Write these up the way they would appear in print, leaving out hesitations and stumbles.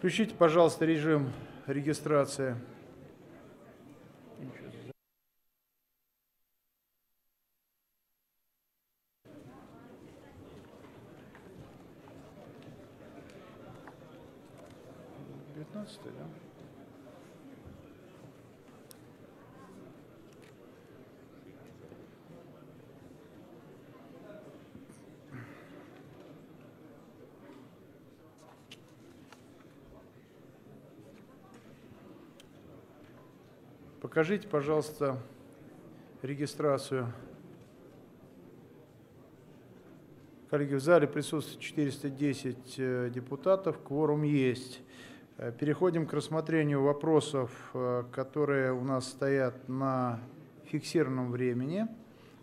Включите, пожалуйста, режим регистрации. Покажите, пожалуйста, регистрацию. Коллеги, в зале присутствует 410 депутатов, кворум есть. Переходим к рассмотрению вопросов, которые у нас стоят на фиксированном времени.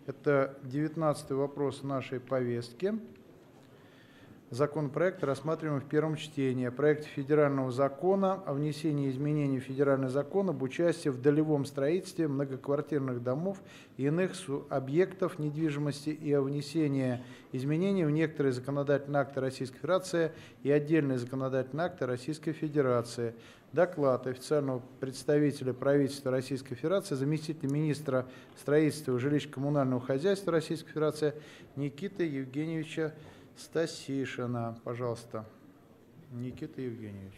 Это 19-й вопрос нашей повестки. Законопроект рассматриваем в первом чтении. Проект федерального закона о внесении изменений в федеральный закон об участии в долевом строительстве многоквартирных домов и иных объектов недвижимости и о внесении изменений в некоторые законодательные акты Российской Федерации и отдельные законодательные акты Российской Федерации. Доклад официального представителя правительства Российской Федерации, заместителя министра строительства и жилищно-коммунального хозяйства Российской Федерации Никиты Евгеньевича Стасишина. Пожалуйста, Никита Евгеньевич.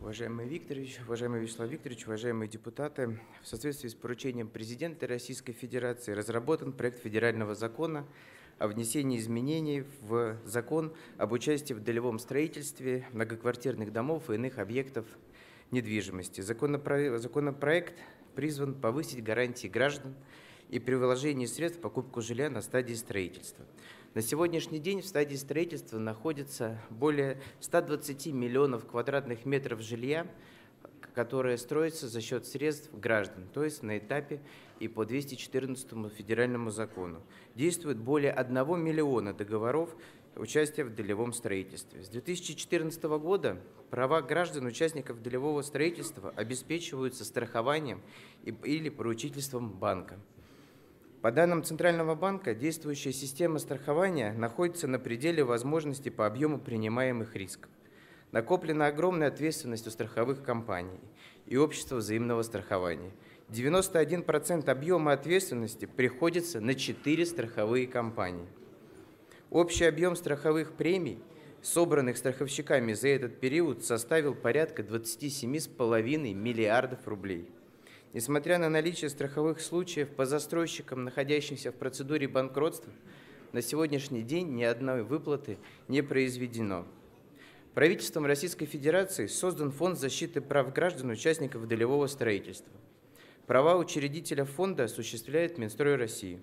Уважаемый Викторович, уважаемый Вячеслав Викторович, уважаемые депутаты, в соответствии с поручением президента Российской Федерации разработан проект федерального закона о внесении изменений в закон об участии в долевом строительстве многоквартирных домов и иных объектов недвижимости. Законопроект призван повысить гарантии граждан и при вложении средств в покупку жилья на стадии строительства. На сегодняшний день в стадии строительства находится более 120 миллионов квадратных метров жилья, которое строится за счет средств граждан, то есть на этапе и по 214 федеральному закону. Действует более 1 миллиона договоров участия в долевом строительстве. С 2014 года права граждан, участников долевого строительства обеспечиваются страхованием или поручительством банка. По данным Центрального банка, действующая система страхования находится на пределе возможностей по объему принимаемых рисков. Накоплена огромная ответственность у страховых компаний и общества взаимного страхования. 91% объема ответственности приходится на 4 страховые компании. Общий объем страховых премий, собранных страховщиками за этот период, составил порядка 27,5 миллиардов рублей. Несмотря на наличие страховых случаев по застройщикам, находящимся в процедуре банкротства, на сегодняшний день ни одной выплаты не произведено. Правительством Российской Федерации создан Фонд защиты прав граждан, участников долевого строительства. Права учредителя фонда осуществляет Минстрой России.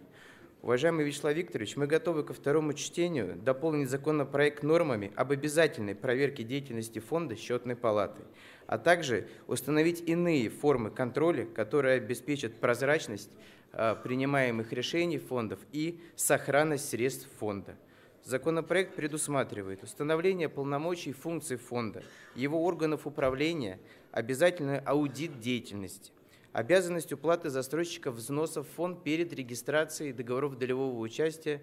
Уважаемый Вячеслав Викторович, мы готовы ко второму чтению дополнить законопроект нормами об обязательной проверке деятельности фонда счетной палаты, а также установить иные формы контроля, которые обеспечат прозрачность принимаемых решений фондов и сохранность средств фонда. Законопроект предусматривает установление полномочий и функций фонда, его органов управления, обязательный аудит деятельности, обязанность уплаты застройщиков взносов в фонд перед регистрацией договоров долевого участия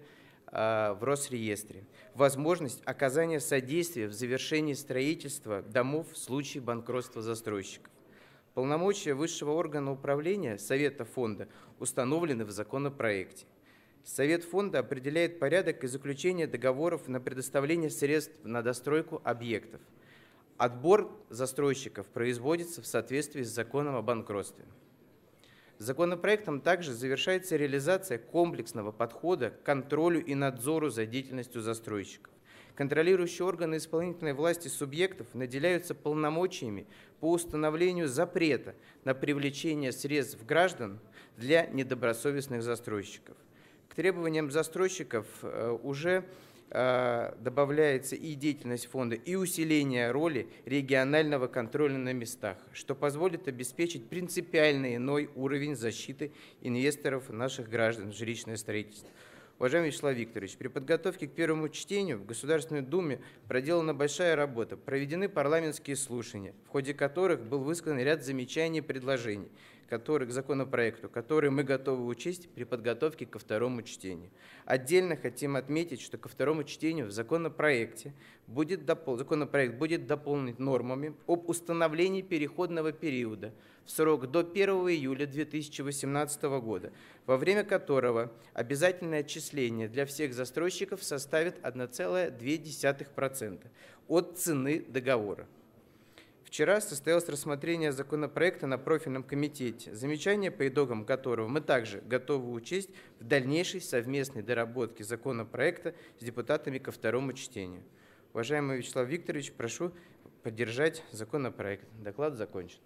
в Росреестре, возможность оказания содействия в завершении строительства домов в случае банкротства застройщиков. Полномочия высшего органа управления Совета фонда установлены в законопроекте. Совет фонда определяет порядок и заключение договоров на предоставление средств на достройку объектов. Отбор застройщиков производится в соответствии с законом о банкротстве. Законопроектом также завершается реализация комплексного подхода к контролю и надзору за деятельностью застройщиков. Контролирующие органы исполнительной власти субъектов наделяются полномочиями по установлению запрета на привлечение средств граждан для недобросовестных застройщиков. К требованиям застройщиков уже добавляется и деятельность фонда, и усиление роли регионального контроля на местах, что позволит обеспечить принципиально иной уровень защиты инвесторов наших граждан в жилищное строительство. Уважаемый Вячеслав Викторович, при подготовке к первому чтению в Государственной Думе проделана большая работа, проведены парламентские слушания, в ходе которых был высказан ряд замечаний и предложений, к законопроекту, который мы готовы учесть при подготовке ко второму чтению. Отдельно хотим отметить, что ко второму чтению в законопроект будет дополнен нормами об установлении переходного периода в срок до 1 июля 2018 года, во время которого обязательное отчисление для всех застройщиков составит 1,2% от цены договора. Вчера состоялось рассмотрение законопроекта на профильном комитете, замечания по итогам которого мы также готовы учесть в дальнейшей совместной доработке законопроекта с депутатами ко второму чтению. Уважаемый Вячеслав Викторович, прошу поддержать законопроект. Доклад закончен.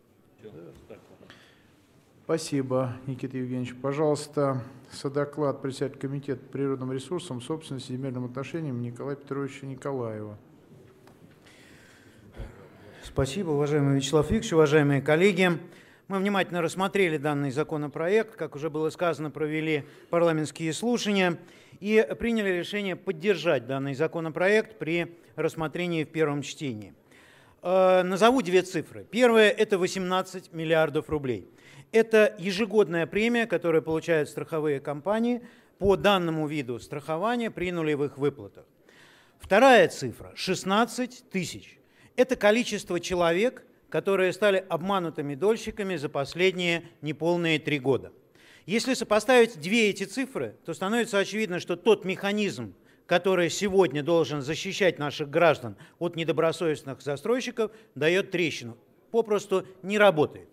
Спасибо, Никита Евгеньевич. Пожалуйста, содоклад председателя комитета по природным ресурсам, собственности и земельным отношениям Николая Петровича Николаева. Спасибо, уважаемый Вячеслав Викторович, уважаемые коллеги. Мы внимательно рассмотрели данный законопроект, как уже было сказано, провели парламентские слушания и приняли решение поддержать данный законопроект при рассмотрении в первом чтении. Назову две цифры. Первая – это 18 миллиардов рублей. Это ежегодная премия, которую получают страховые компании по данному виду страхования при нулевых выплатах. Вторая цифра – 16 тысяч. Это количество человек, которые стали обманутыми дольщиками за последние неполные 3 года. Если сопоставить две эти цифры, то становится очевидно, что тот механизм, который сегодня должен защищать наших граждан от недобросовестных застройщиков, дает трещину, попросту не работает.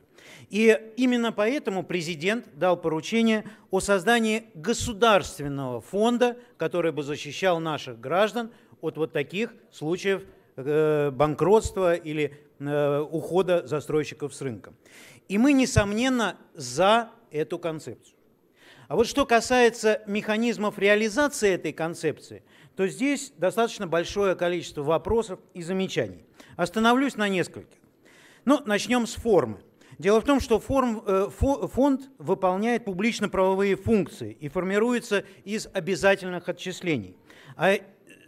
И именно поэтому президент дал поручение о создании государственного фонда, который бы защищал наших граждан от вот таких случаев банкротства или ухода застройщиков с рынка. И мы, несомненно, за эту концепцию. А вот что касается механизмов реализации этой концепции, то здесь достаточно большое количество вопросов и замечаний. Остановлюсь на нескольких. Но начнем с формы. Дело в том, что фонд выполняет публично-правовые функции и формируется из обязательных отчислений.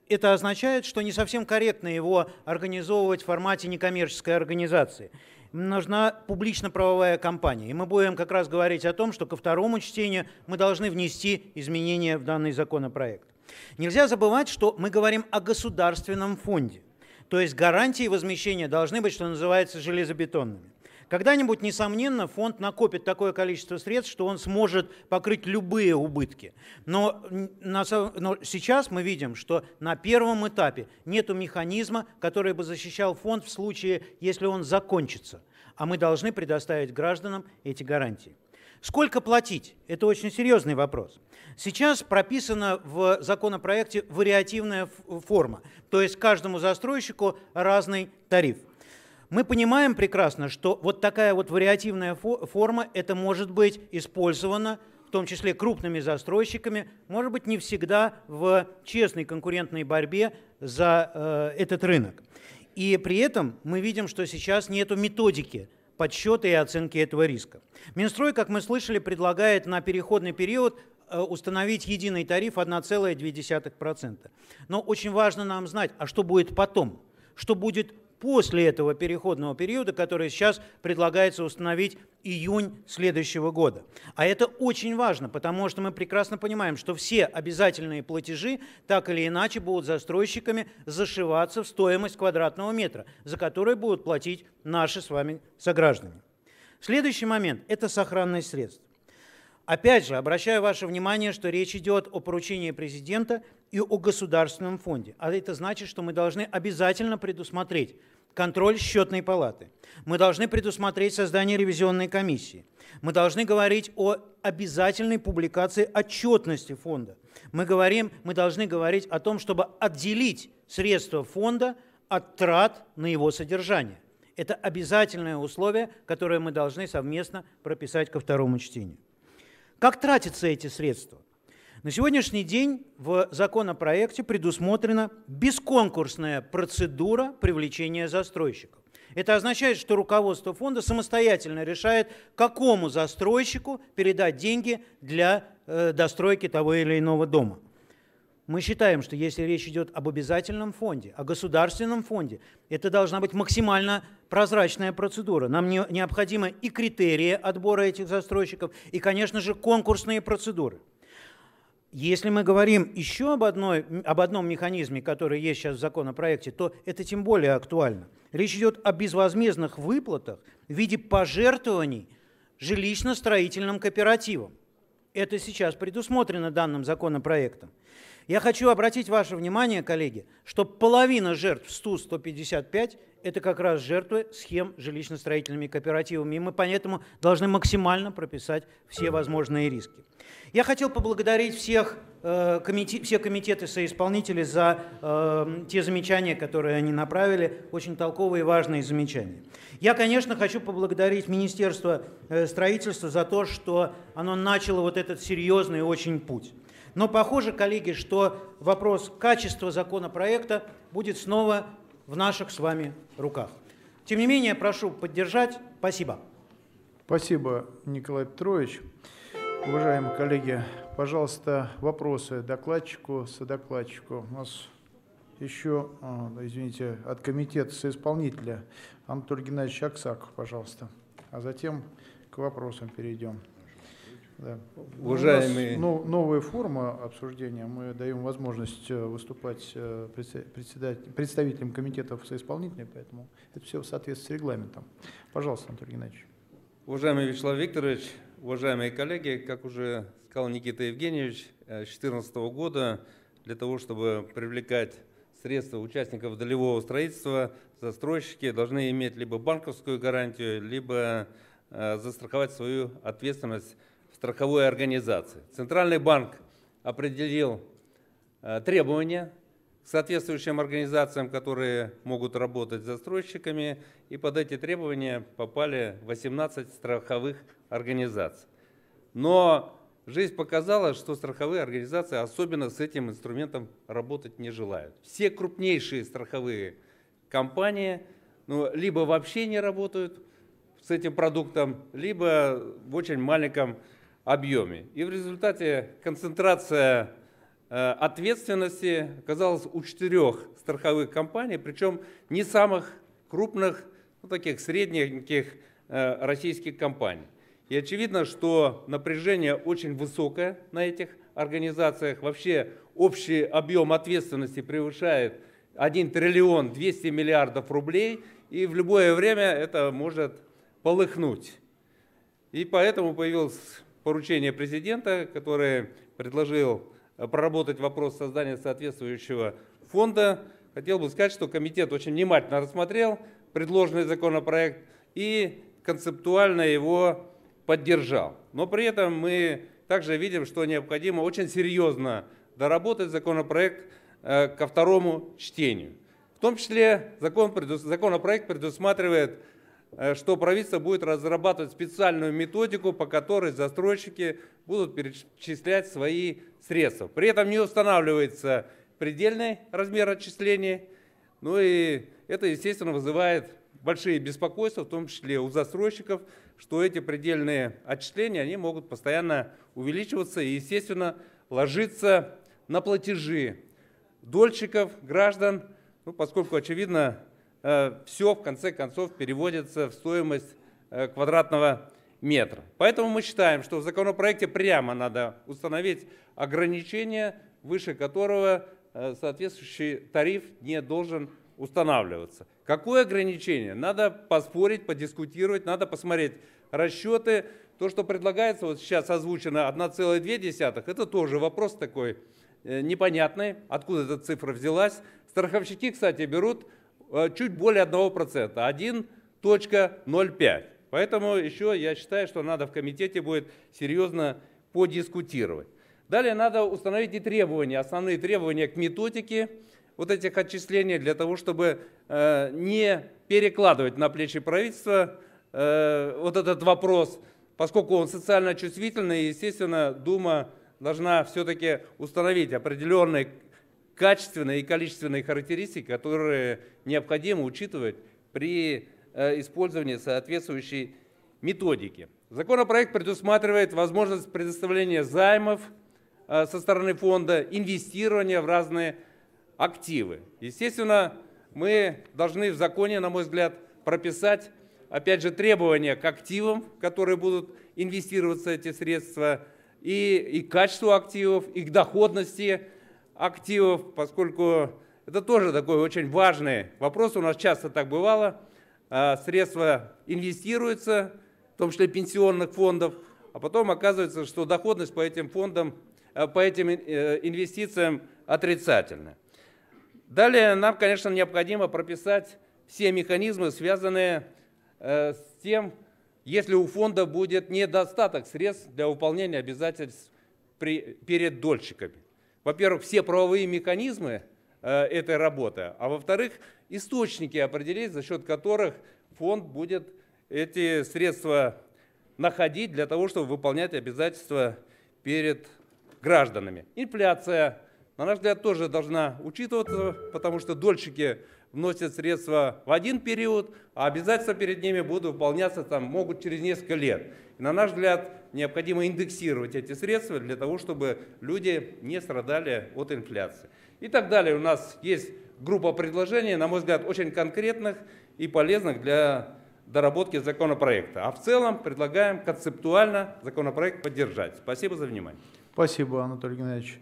Это означает, что не совсем корректно его организовывать в формате некоммерческой организации. Нужна публично-правовая компания. И мы будем как раз говорить о том, что ко второму чтению мы должны внести изменения в данный законопроект. Нельзя забывать, что мы говорим о государственном фонде. То есть гарантии возмещения должны быть, что называется, железобетонными. Когда-нибудь, несомненно, фонд накопит такое количество средств, что он сможет покрыть любые убытки. Но сейчас мы видим, что на первом этапе нет механизма, который бы защищал фонд в случае, если он закончится. А мы должны предоставить гражданам эти гарантии. Сколько платить? Это очень серьезный вопрос. Сейчас прописана в законопроекте вариативная форма, то есть каждому застройщику разный тариф. Мы понимаем прекрасно, что вот такая вот вариативная форма, это может быть использовано, в том числе крупными застройщиками, может быть, не всегда в честной конкурентной борьбе за этот рынок. И при этом мы видим, что сейчас нету методики подсчета и оценки этого риска. Минстрой, как мы слышали, предлагает на переходный период установить единый тариф 1,2%. Но очень важно нам знать, а что будет потом, что будет после этого переходного периода, который сейчас предлагается установить июнь следующего года. А это очень важно, потому что мы прекрасно понимаем, что все обязательные платежи так или иначе будут застройщиками зашиваться в стоимость квадратного метра, за который будут платить наши с вами сограждане. Следующий момент – это сохранность средств. Опять же, обращаю ваше внимание, что речь идет о поручении президента и о государственном фонде. А это значит, что мы должны обязательно предусмотреть контроль счетной палаты. Мы должны предусмотреть создание ревизионной комиссии. Мы должны говорить о обязательной публикации отчетности фонда. Мы должны говорить о том, чтобы отделить средства фонда от трат на его содержание. Это обязательное условие, которое мы должны совместно прописать ко второму чтению. Как тратятся эти средства? На сегодняшний день в законопроекте предусмотрена бесконкурсная процедура привлечения застройщиков. Это означает, что руководство фонда самостоятельно решает, какому застройщику передать деньги для достройки того или иного дома. Мы считаем, что если речь идет об обязательном фонде, о государственном фонде, это должна быть максимально прозрачная процедура. Нам необходимы и критерии отбора этих застройщиков, и, конечно же, конкурсные процедуры. Если мы говорим еще об одном механизме, который есть сейчас в законопроекте, то это тем более актуально. Речь идет о безвозмездных выплатах в виде пожертвований жилищно-строительным кооперативам. Это сейчас предусмотрено данным законопроектом. Я хочу обратить ваше внимание, коллеги, что половина жертв СУ-155 – это как раз жертвы схем с жилищно-строительными кооперативами, и мы поэтому должны максимально прописать все возможные риски. Я хотел поблагодарить все комитеты соисполнителей за те замечания, которые они направили, очень толковые и важные замечания. Я, конечно, хочу поблагодарить Министерство строительства за то, что оно начало вот этот серьезный очень путь. Но похоже, коллеги, что вопрос качества законопроекта будет снова в наших с вами руках. Тем не менее, прошу поддержать. Спасибо. Спасибо, Николай Петрович. Уважаемые коллеги, пожалуйста, вопросы докладчику, содокладчику. У нас еще, извините, от комитета соисполнителя Анатолий Геннадьевич Аксаков, пожалуйста. А затем к вопросам перейдем. Да. Уважаемые... У нас новая форма обсуждения. Мы даем возможность выступать представителям комитетов соисполнителей, поэтому это все в соответствии с регламентом. Пожалуйста, Анатолий Геннадьевич. Уважаемый Вячеслав Викторович, уважаемые коллеги, как уже сказал Никита Евгеньевич, с 2014 года для того, чтобы привлекать средства участников долевого строительства, застройщики должны иметь либо банковскую гарантию, либо застраховать свою ответственность страховой организации. Центральный банк определил требования к соответствующим организациям, которые могут работать с застройщиками, и под эти требования попали 18 страховых организаций. Но жизнь показала, что страховые организации особенно с этим инструментом работать не желают. Все крупнейшие страховые компании либо вообще не работают с этим продуктом, либо в очень маленьком объеме. И в результате концентрация ответственности оказалась у 4 страховых компаний, причем не самых крупных, таких средненьких российских компаний. И очевидно, что напряжение очень высокое на этих организациях. Вообще общий объем ответственности превышает 1 200 000 000 000 рублей, и в любое время это может полыхнуть. И поэтому появилось поручение президента, который предложил проработать вопрос создания соответствующего фонда. Хотел бы сказать, что комитет очень внимательно рассмотрел предложенный законопроект и концептуально его поддержал. Но при этом мы также видим, что необходимо очень серьезно доработать законопроект ко второму чтению. В том числе законопроект предусматривает, что правительство будет разрабатывать специальную методику, по которой застройщики будут перечислять свои средства. При этом не устанавливается предельный размер отчислений. Ну и это, естественно, вызывает большие беспокойства, в том числе у застройщиков, что эти предельные отчисления они могут постоянно увеличиваться и, естественно, ложиться на платежи дольщиков, граждан, поскольку, очевидно, все в конце концов переводится в стоимость квадратного метра. Поэтому мы считаем, что в законопроекте прямо надо установить ограничение, выше которого соответствующий тариф не должен устанавливаться. Какое ограничение? Надо поспорить, подискутировать, надо посмотреть расчеты. То, что предлагается, вот сейчас озвучено 1,2, это тоже вопрос такой непонятный, откуда эта цифра взялась. Страховщики, кстати, берут чуть более 1%, 1,05. Поэтому еще я считаю, что надо в комитете будет серьезно подискутировать. Далее надо установить и требования, основные требования к методике вот этих отчислений, для того, чтобы не перекладывать на плечи правительства вот этот вопрос, поскольку он социально чувствительный, и, естественно, Дума должна все-таки установить определенный качественные и количественные характеристики, которые необходимо учитывать при использовании соответствующей методики. Законопроект предусматривает возможность предоставления займов со стороны фонда, инвестирование в разные активы. Естественно, мы должны в законе, на мой взгляд, прописать, опять же, требования к активам, в которые будут инвестироваться эти средства, и к качеству активов, и к доходности активов, поскольку это тоже такой очень важный вопрос. У нас часто так бывало. Средства инвестируются, в том числе пенсионных фондов, а потом оказывается, что доходность по этим фондам, по этим инвестициям отрицательна. Далее нам, конечно, необходимо прописать все механизмы, связанные с тем, если у фонда будет недостаток средств для выполнения обязательств перед дольщиками. Во-первых, все правовые механизмы этой работы, а во-вторых, источники определить, за счет которых фонд будет эти средства находить для того, чтобы выполнять обязательства перед гражданами. Инфляция, на наш взгляд, тоже должна учитываться, потому что дольщики вносят средства в один период, а обязательства перед ними будут выполняться там, могут через несколько лет. И, на наш взгляд, необходимо индексировать эти средства для того, чтобы люди не страдали от инфляции. И так далее. У нас есть группа предложений, на мой взгляд, очень конкретных и полезных для доработки законопроекта. А в целом предлагаем концептуально законопроект поддержать. Спасибо за внимание. Спасибо, Анатолий Геннадьевич.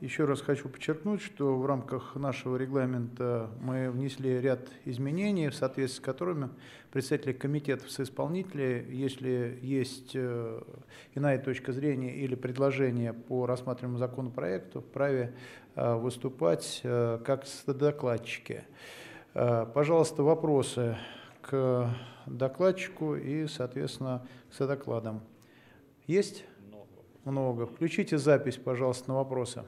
Еще раз хочу подчеркнуть, что в рамках нашего регламента мы внесли ряд изменений, в соответствии с которыми представители комитетов соисполнителей, если есть иная точка зрения или предложение по рассматриваемому законопроекту, вправе выступать как содокладчики. Пожалуйста, вопросы к докладчику и, соответственно, к содокладам. Есть? Много. Включите запись, пожалуйста, на вопросы.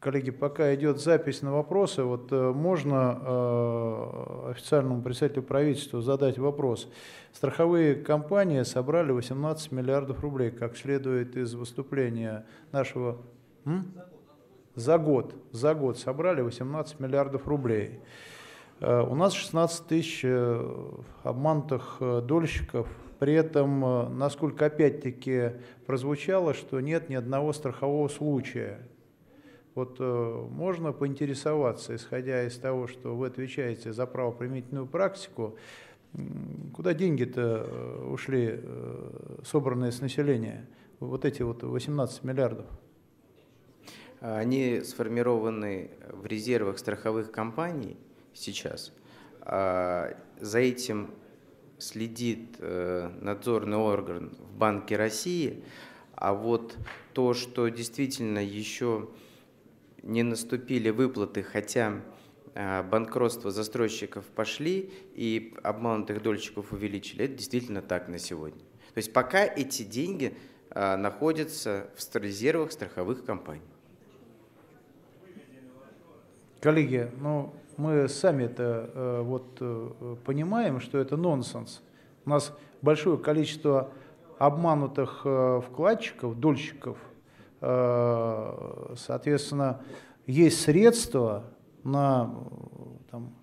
Коллеги, пока идет запись на вопросы, вот можно официальному представителю правительства задать вопрос. Страховые компании собрали 18 миллиардов рублей, как следует из выступления нашего... За год собрали 18 миллиардов рублей. У нас 16 тысяч обманутых дольщиков. При этом, насколько опять-таки прозвучало, что нет ни одного страхового случая. Вот можно поинтересоваться, исходя из того, что вы отвечаете за правоприменительную практику, куда деньги-то ушли, собранные с населения, вот эти вот 18 миллиардов? Они сформированы в резервах страховых компаний сейчас. За этим следит надзорный орган в Банке России, а вот то, что действительно еще не наступили выплаты, хотя банкротства застройщиков пошли и обманутых дольщиков увеличили, это действительно так на сегодня. То есть пока эти деньги находятся в резервах страховых компаний. Коллеги, ну мы сами это понимаем, что это нонсенс. У нас большое количество обманутых вкладчиков, дольщиков. Соответственно, есть средства на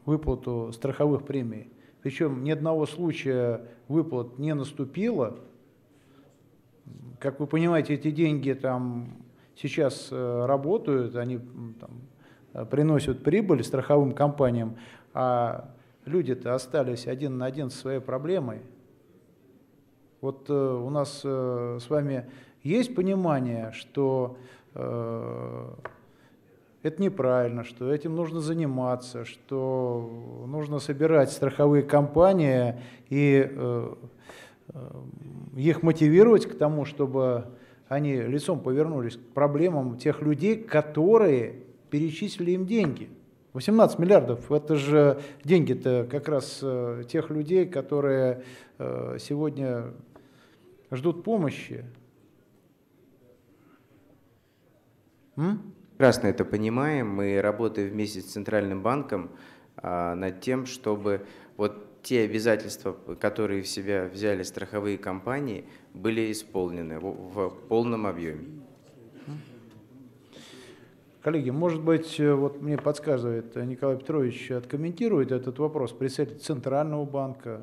выплату страховых премий. Причем ни одного случая выплат не наступило. Как вы понимаете, эти деньги сейчас работают, они приносят прибыль страховым компаниям, а люди-то остались один на один со своей проблемой. Вот у нас с вами есть понимание, что это неправильно, что этим нужно заниматься, что нужно собирать страховые компании и их мотивировать к тому, чтобы они лицом повернулись к проблемам тех людей, которые перечислили им деньги. 18 миллиардов – это же деньги-то как раз тех людей, которые сегодня ждут помощи. Прекрасно это понимаем. Мы работаем вместе с Центральным банком над тем, чтобы вот те обязательства, которые в себя взяли страховые компании, были исполнены в полном объеме. Коллеги, может быть, вот мне подсказывает Николай Петрович, откомментирует этот вопрос представитель Центрального банка,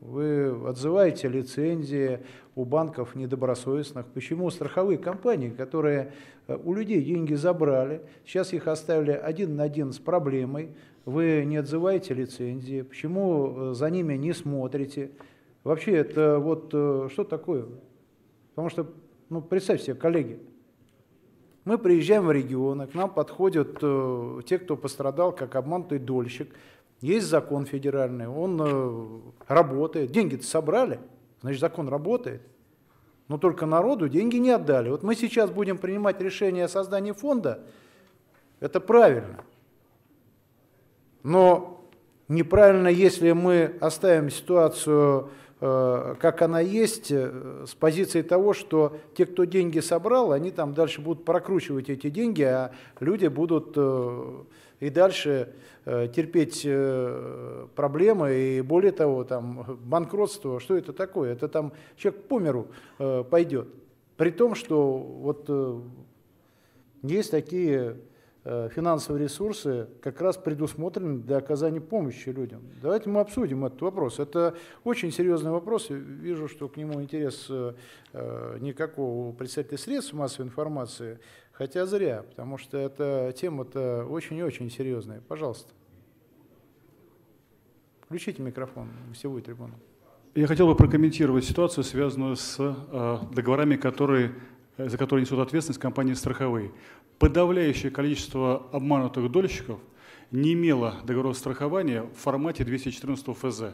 Вы отзываете лицензии у банков недобросовестных. Почему страховые компании, которые у людей деньги забрали, сейчас их оставили один на один с проблемой, вы не отзываете лицензии? Почему за ними не смотрите? Вообще это вот что такое? Потому что, ну, представьте себе, коллеги, мы приезжаем в регионы, к нам подходят те, кто пострадал, как обманутый дольщик. Есть закон федеральный, он работает. Деньги-то собрали, значит, закон работает. Но только народу деньги не отдали. Вот мы сейчас будем принимать решение о создании фонда. Это правильно. Но неправильно, если мы оставим ситуацию, как она есть, с позиции того, что те, кто деньги собрал, они там дальше будут прокручивать эти деньги, а люди будут... и дальше терпеть проблемы, и более того, там, банкротство, что это такое? Это там человек по миру пойдет. При том, что вот есть такие финансовые ресурсы, как раз предусмотрены для оказания помощи людям. Давайте мы обсудим этот вопрос. Это очень серьезный вопрос. Вижу, что к нему интерес никакого представителя средств массовой информации. Хотя зря, потому что эта тема-то очень-очень серьезная. Пожалуйста. Включите микрофон, всевую трибуну. Я хотел бы прокомментировать ситуацию, связанную с договорами, за которые несут ответственность компании страховые. Подавляющее количество обманутых дольщиков не имело договоров страхования в формате 214 ФЗ.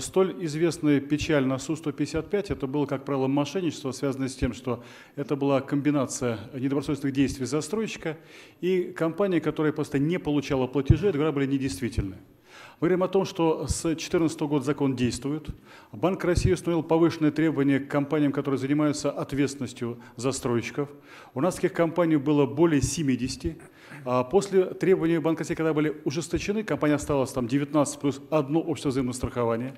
Столь известная печаль на СУ-155 – это было, как правило, мошенничество, связанное с тем, что это была комбинация недобросовестных действий застройщика и компании, которая просто не получала платежей, договора были недействительны. Мы говорим о том, что с 2014 года закон действует. Банк России установил повышенные требования к компаниям, которые занимаются ответственностью застройщиков. У нас таких компаний было более 70. После требований Банка России, когда были ужесточены, компания осталась там 19 плюс одно общество взаимного страхования.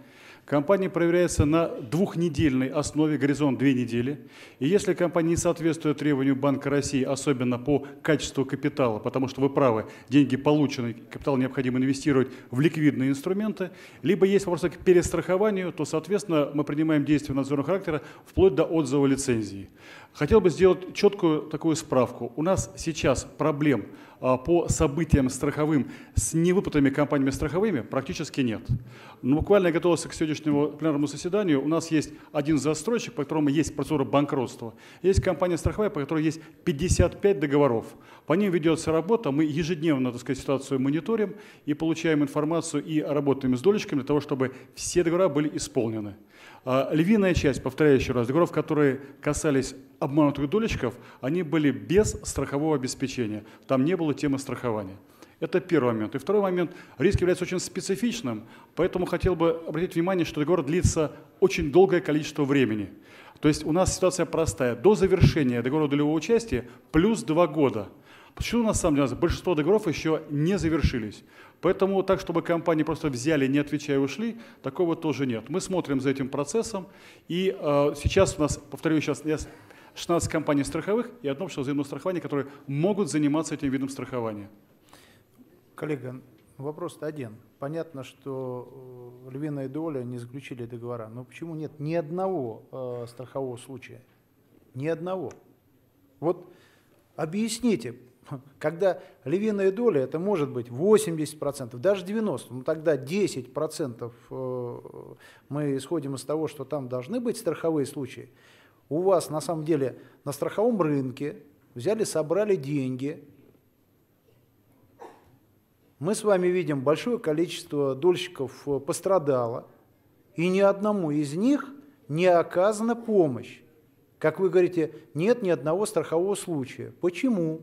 Компания проверяется на двухнедельной основе, горизонт 2 недели. И если компания не соответствует требованию Банка России, особенно по качеству капитала, потому что вы правы, деньги получены, капитал необходимо инвестировать в ликвидные инструменты, либо есть вопросы к перестрахованию, то, соответственно, мы принимаем действия надзорного характера вплоть до отзыва лицензии. Хотел бы сделать четкую такую справку. У нас сейчас проблем по событиям страховым с невыплатными компаниями страховыми практически нет. Но буквально я готовился к сегодняшнему пленарному заседанию. У нас есть один застройщик, по которому есть процедура банкротства. Есть компания страховая, по которой есть 55 договоров. По ним ведется работа. Мы ежедневно, так сказать, ситуацию мониторим и получаем информацию и работаем с дольщиками для того, чтобы все договора были исполнены. Львиная часть, повторяю еще раз, договоров, которые касались обманутых дольщиков, они были без страхового обеспечения. Там не было темы страхования. Это первый момент. И второй момент. Риск является очень специфичным, поэтому хотел бы обратить внимание, что договор длится очень долгое количество времени. То есть у нас ситуация простая. До завершения договора долевого участия плюс 2 года. Почему на самом деле большинство договоров еще не завершились? Поэтому так, чтобы компании просто взяли, не отвечая, ушли, такого тоже нет. Мы смотрим за этим процессом. И сейчас у нас, повторю, сейчас 16 компаний страховых и одно общество взаимного страхования, которые могут заниматься этим видом страхования. Коллега, вопрос-то один. Понятно, что львиная доля не заключили договора. Но почему нет ни одного страхового случая? Ни одного. Вот объясните. Когда львиная доля, это может быть 80%, даже 90%, но тогда 10% мы исходим из того, что там должны быть страховые случаи. У вас на самом деле на страховом рынке взяли, собрали деньги. Мы с вами видим, большое количество дольщиков пострадало, и ни одному из них не оказана помощь. Как вы говорите, нет ни одного страхового случая. Почему?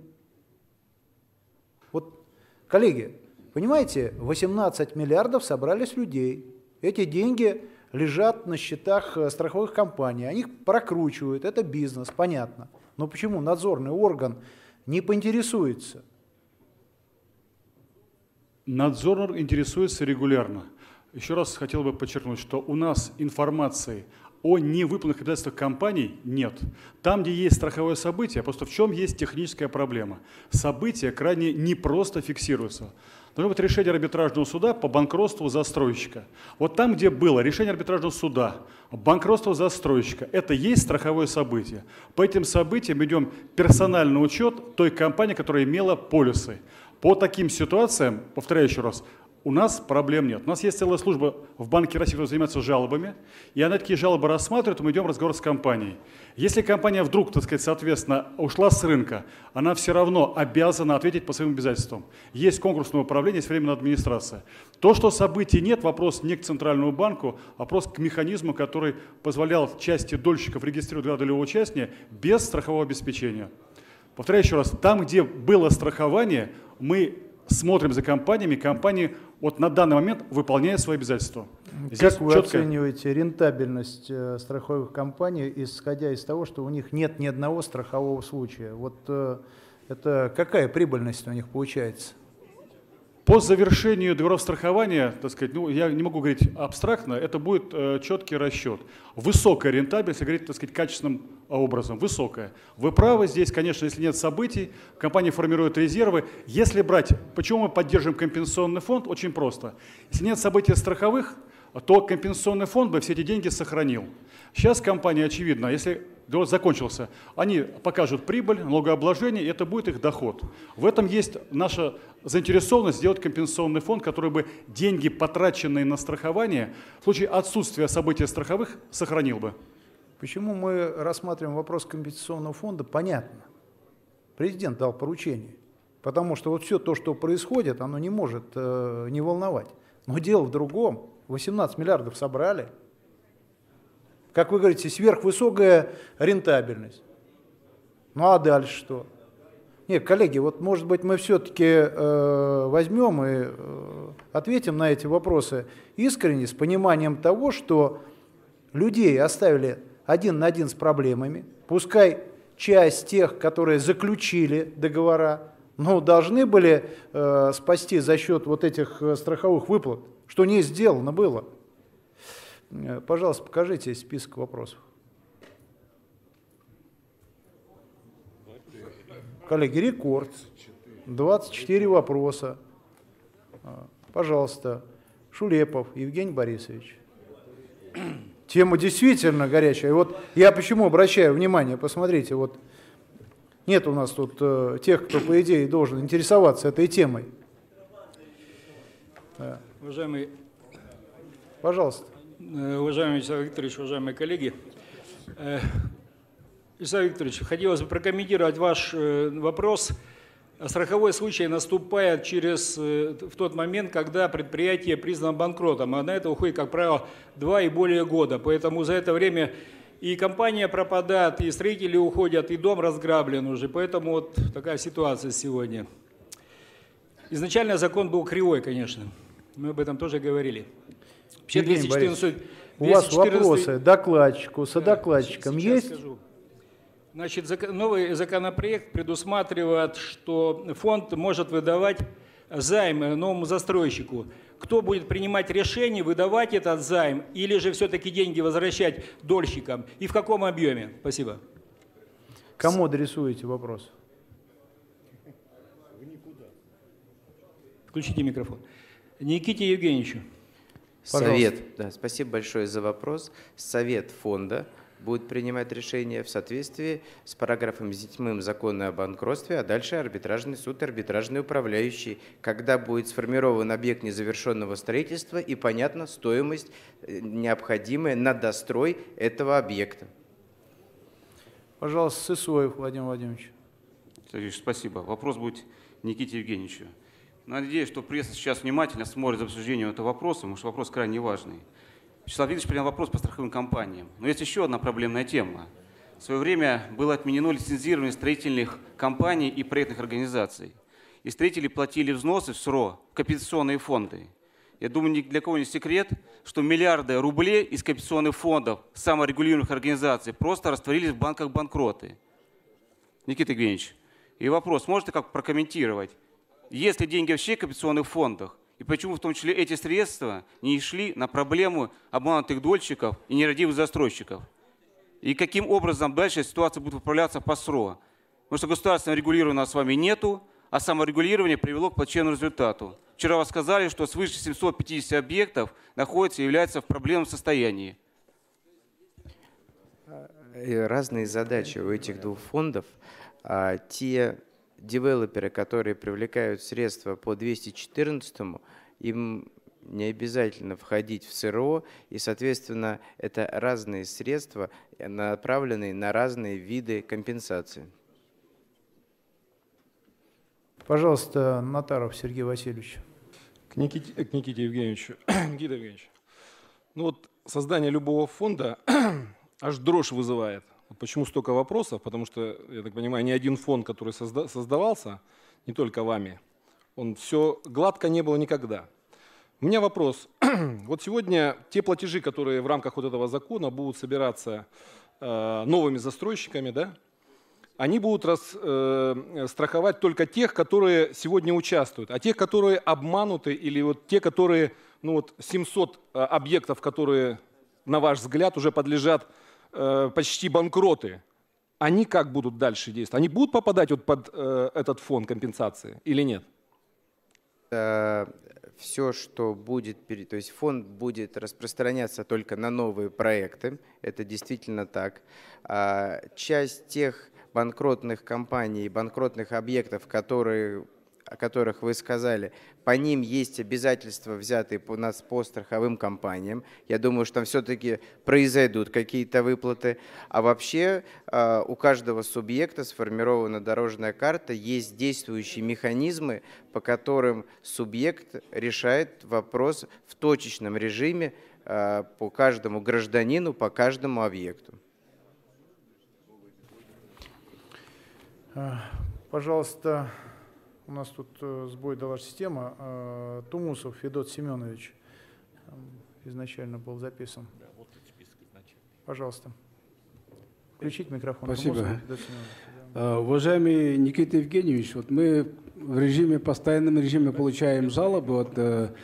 Вот, коллеги, понимаете, 18 миллиардов собрались людей. Эти деньги лежат на счетах страховых компаний, они их прокручивают, это бизнес, понятно. Но почему надзорный орган не поинтересуется? Надзор интересуется регулярно. Еще раз хотел бы подчеркнуть, что у нас информации о невыполненных обязательствах компаний нет. Там, где есть страховое событие, просто в чем есть техническая проблема. События крайне непросто фиксируются. Должно быть решение арбитражного суда по банкротству застройщика. Вот там, где было решение арбитражного суда, банкротство застройщика, это есть страховое событие. По этим событиям идем персональный учет той компании, которая имела полисы. По таким ситуациям, повторяю еще раз, у нас проблем нет. У нас есть целая служба в Банке России, которая занимается жалобами, и она такие жалобы рассматривает, мы идем в разговор с компанией. Если компания вдруг, так сказать, соответственно, ушла с рынка, она все равно обязана ответить по своим обязательствам. Есть конкурсное управление, есть временная администрация. То, что событий нет, вопрос не к Центральному банку, а вопрос к механизму, который позволял части дольщиков регистрировать для долевого участия без страхового обеспечения. Повторяю еще раз, там, где было страхование, мы смотрим за компаниями, компании вот на данный момент выполняют свои обязательства. Здесь как вы оцениваете рентабельность страховых компаний, исходя из того, что у них нет ни одного страхового случая? Вот это какая прибыльность у них получается? По завершению договоров страхования, так сказать, ну, я не могу говорить абстрактно, это будет четкий расчет. Высокая рентабельность, если говорить, так сказать, качественным образом, высокая. Вы правы, здесь, конечно, если нет событий, компания формирует резервы. Если брать, почему мы поддерживаем компенсационный фонд, очень просто. Если нет событий страховых, то компенсационный фонд бы все эти деньги сохранил. Сейчас компания, очевидно, если договор закончился, они покажут прибыль, налогообложение, и это будет их доход. В этом есть наша заинтересованность сделать компенсационный фонд, который бы деньги, потраченные на страхование, в случае отсутствия событий страховых, сохранил бы. Почему мы рассматриваем вопрос компенсационного фонда, понятно. Президент дал поручение, потому что вот все то, что происходит, оно не может не волновать. Но дело в другом. 18 миллиардов собрали. Как вы говорите, сверхвысокая рентабельность. Ну а дальше что? Нет, коллеги, вот может быть мы все-таки возьмем и ответим на эти вопросы искренне, с пониманием того, что людей оставили один на один с проблемами. Пускай часть тех, которые заключили договора, ну, должны были спасти за счет вот этих страховых выплат, что не сделано было. Пожалуйста, покажите список вопросов. Коллеги, рекорд. 24 вопроса. Пожалуйста, Шулепов Евгений Борисович. Тема действительно горячая. И вот я почему обращаю внимание, посмотрите, вот нет у нас тут тех, кто, по идее, должен интересоваться этой темой. Да. Уважаемый, пожалуйста. Уважаемый Вячеслав Викторович, уважаемые коллеги. Вячеслав Викторович, хотелось бы прокомментировать ваш вопрос. Страховой случай наступает в тот момент, когда предприятие признано банкротом, а на это уходит, как правило, 2 и более года. Поэтому за это время и компания пропадает, и строители уходят, и дом разграблен уже. Поэтому вот такая ситуация сегодня. Изначально закон был кривой, конечно. Мы об этом тоже говорили. Вообще 214, у вас вопросы докладчику, содокладчикам есть? Скажу. Значит, новый законопроект предусматривает, что фонд может выдавать займ новому застройщику. Кто будет принимать решение, выдавать этот займ или же все-таки деньги возвращать дольщикам? И в каком объеме? Спасибо. Кому адресуете вопрос? Включите микрофон. Никите Евгеньевичу. Совет, да, спасибо большое за вопрос. Совет фонда будет принимать решение в соответствии с параграфом 7 закона о банкротстве, а дальше арбитражный суд, арбитражный управляющий, когда будет сформирован объект незавершенного строительства и, понятно, стоимость, необходимая на дострой этого объекта. Пожалуйста, Сысоев Владимир Владимирович. Спасибо. Вопрос будет Никите Евгеньевичу. Надеюсь, что пресса сейчас внимательно смотрит за обсуждением этого вопроса, потому что вопрос крайне важный. Вячеслав Викторович поднял вопрос по страховым компаниям. Но есть еще одна проблемная тема. В свое время было отменено лицензирование строительных компаний и проектных организаций. И строители платили взносы в СРО, в компенсационные фонды. Я думаю, ни для кого не секрет, что миллиарды рублей из компенсационных фондов саморегулируемых организаций просто растворились в банках банкроты. Никита Евгеньевич, и вопрос, можете как прокомментировать? Есть ли деньги вообще в компенсационных фондах? И почему в том числе эти средства не шли на проблему обманутых дольщиков и нерадивых застройщиков? И каким образом дальше ситуация будет управляться по СРО? Потому что государственного регулирования у нас с вами нету, а саморегулирование привело к плачевному результату. В вчера вы сказали, что свыше 750 объектов находятся и являются в проблемном состоянии. Разные задачи у этих двух фондов. Те девелоперы, которые привлекают средства по 214-му, им не обязательно входить в СРО, и, соответственно, это разные средства, направленные на разные виды компенсации. Пожалуйста, Натаров Сергей Васильевич. Никита Евгеньевич, ну вот создание любого фонда аж дрожь вызывает. Почему столько вопросов? Потому что, я так понимаю, ни один фонд, который создавался, не только вами, он все гладко не было никогда. У меня вопрос. Вот сегодня те платежи, которые в рамках вот этого закона будут собираться новыми застройщиками, да, они будут страховать только тех, которые сегодня участвуют, а тех, которые обмануты, или вот те, которые, ну вот 700 объектов, которые, на ваш взгляд, уже подлежат почти банкроты, они как будут дальше действовать? Они будут попадать вот под этот фонд компенсации или нет? Все, что будет, то есть фонд будет распространяться только на новые проекты, это действительно так. Часть тех банкротных компаний, банкротных объектов, о которых вы сказали, по ним есть обязательства, взятые у нас по страховым компаниям. Я думаю, что там все-таки произойдут какие-то выплаты. А вообще у каждого субъекта сформирована дорожная карта, есть действующие механизмы, по которым субъект решает вопрос в точечном режиме по каждому гражданину, по каждому объекту. Пожалуйста. У нас тут сбой дала система. Тумусов Федот Семенович изначально был записан. Да, вот список изначально. Пожалуйста. Включите микрофон. Спасибо. Тумусов, Федот Семенович, да. Уважаемый Никита Евгеньевич, вот мы в режиме, постоянном режиме получаем жалобы от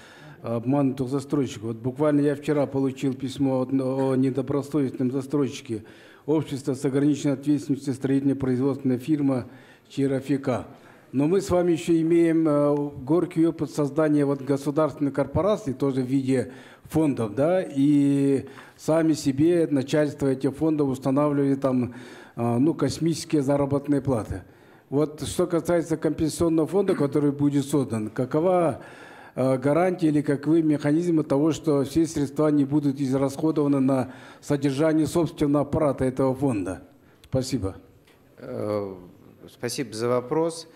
обманутых застройщиков. Вот буквально я вчера получил письмо о недобросовестном застройщике. Общество с ограниченной ответственностью, строительно-производственная фирма «Чирафика». Но мы с вами еще имеем горький опыт создания вот государственной корпорации, тоже в виде фондов, да, и сами себе начальство этих фондов устанавливали там, ну, космические заработные платы. Вот что касается компенсационного фонда, который будет создан, какова гарантия или каковы механизмы того, что все средства не будут израсходованы на содержание собственного аппарата этого фонда? Спасибо. Спасибо за вопрос.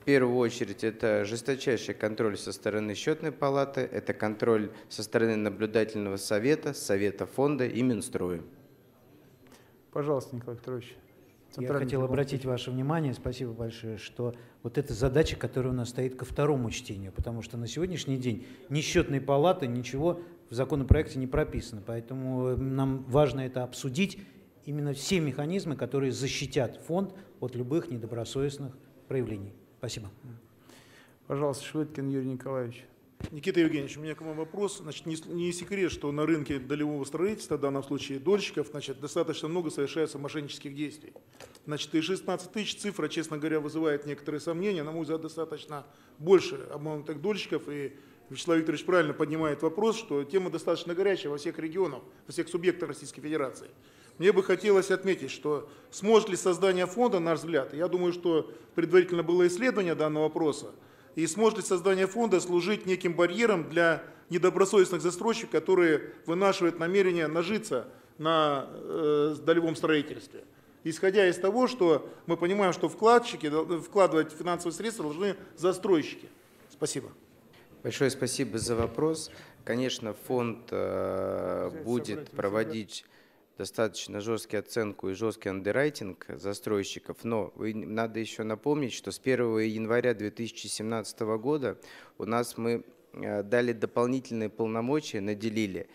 В первую очередь, это жесточайший контроль со стороны счетной палаты, это контроль со стороны наблюдательного совета, совета фонда и Минстроя. Пожалуйста, Николай Петрович. Я хотел обратить ваше внимание, спасибо большое, что вот эта задача, которая у нас стоит ко второму чтению, потому что на сегодняшний день ни счетной палаты, ничего в законопроекте не прописано. Поэтому нам важно это обсудить, именно все механизмы, которые защитят фонд от любых недобросовестных проявлений. Спасибо. Пожалуйста, Швыдкин Юрий Николаевич. Никита Евгеньевич, у меня к вам вопрос. Значит, не секрет, что на рынке долевого строительства, в данном случае дольщиков, значит, достаточно много совершается мошеннических действий. Значит, и 16 тысяч цифра, честно говоря, вызывает некоторые сомнения. На мой взгляд, достаточно больше обманутых дольщиков. И Вячеслав Викторович правильно поднимает вопрос, что тема достаточно горячая во всех регионах, во всех субъектах Российской Федерации. Мне бы хотелось отметить, что сможет ли создание фонда, на наш взгляд, я думаю, что предварительно было исследование данного вопроса, и сможет ли создание фонда служить неким барьером для недобросовестных застройщиков, которые вынашивают намерение нажиться на долевом строительстве. Исходя из того, что мы понимаем, что вкладывать финансовые средства должны застройщики. Спасибо. Большое спасибо за вопрос. Конечно, фонд будет проводить достаточно жесткую оценку и жесткий андеррайтинг застройщиков, но надо еще напомнить, что с 1 января 2017 года у нас мы дали дополнительные полномочия, наделили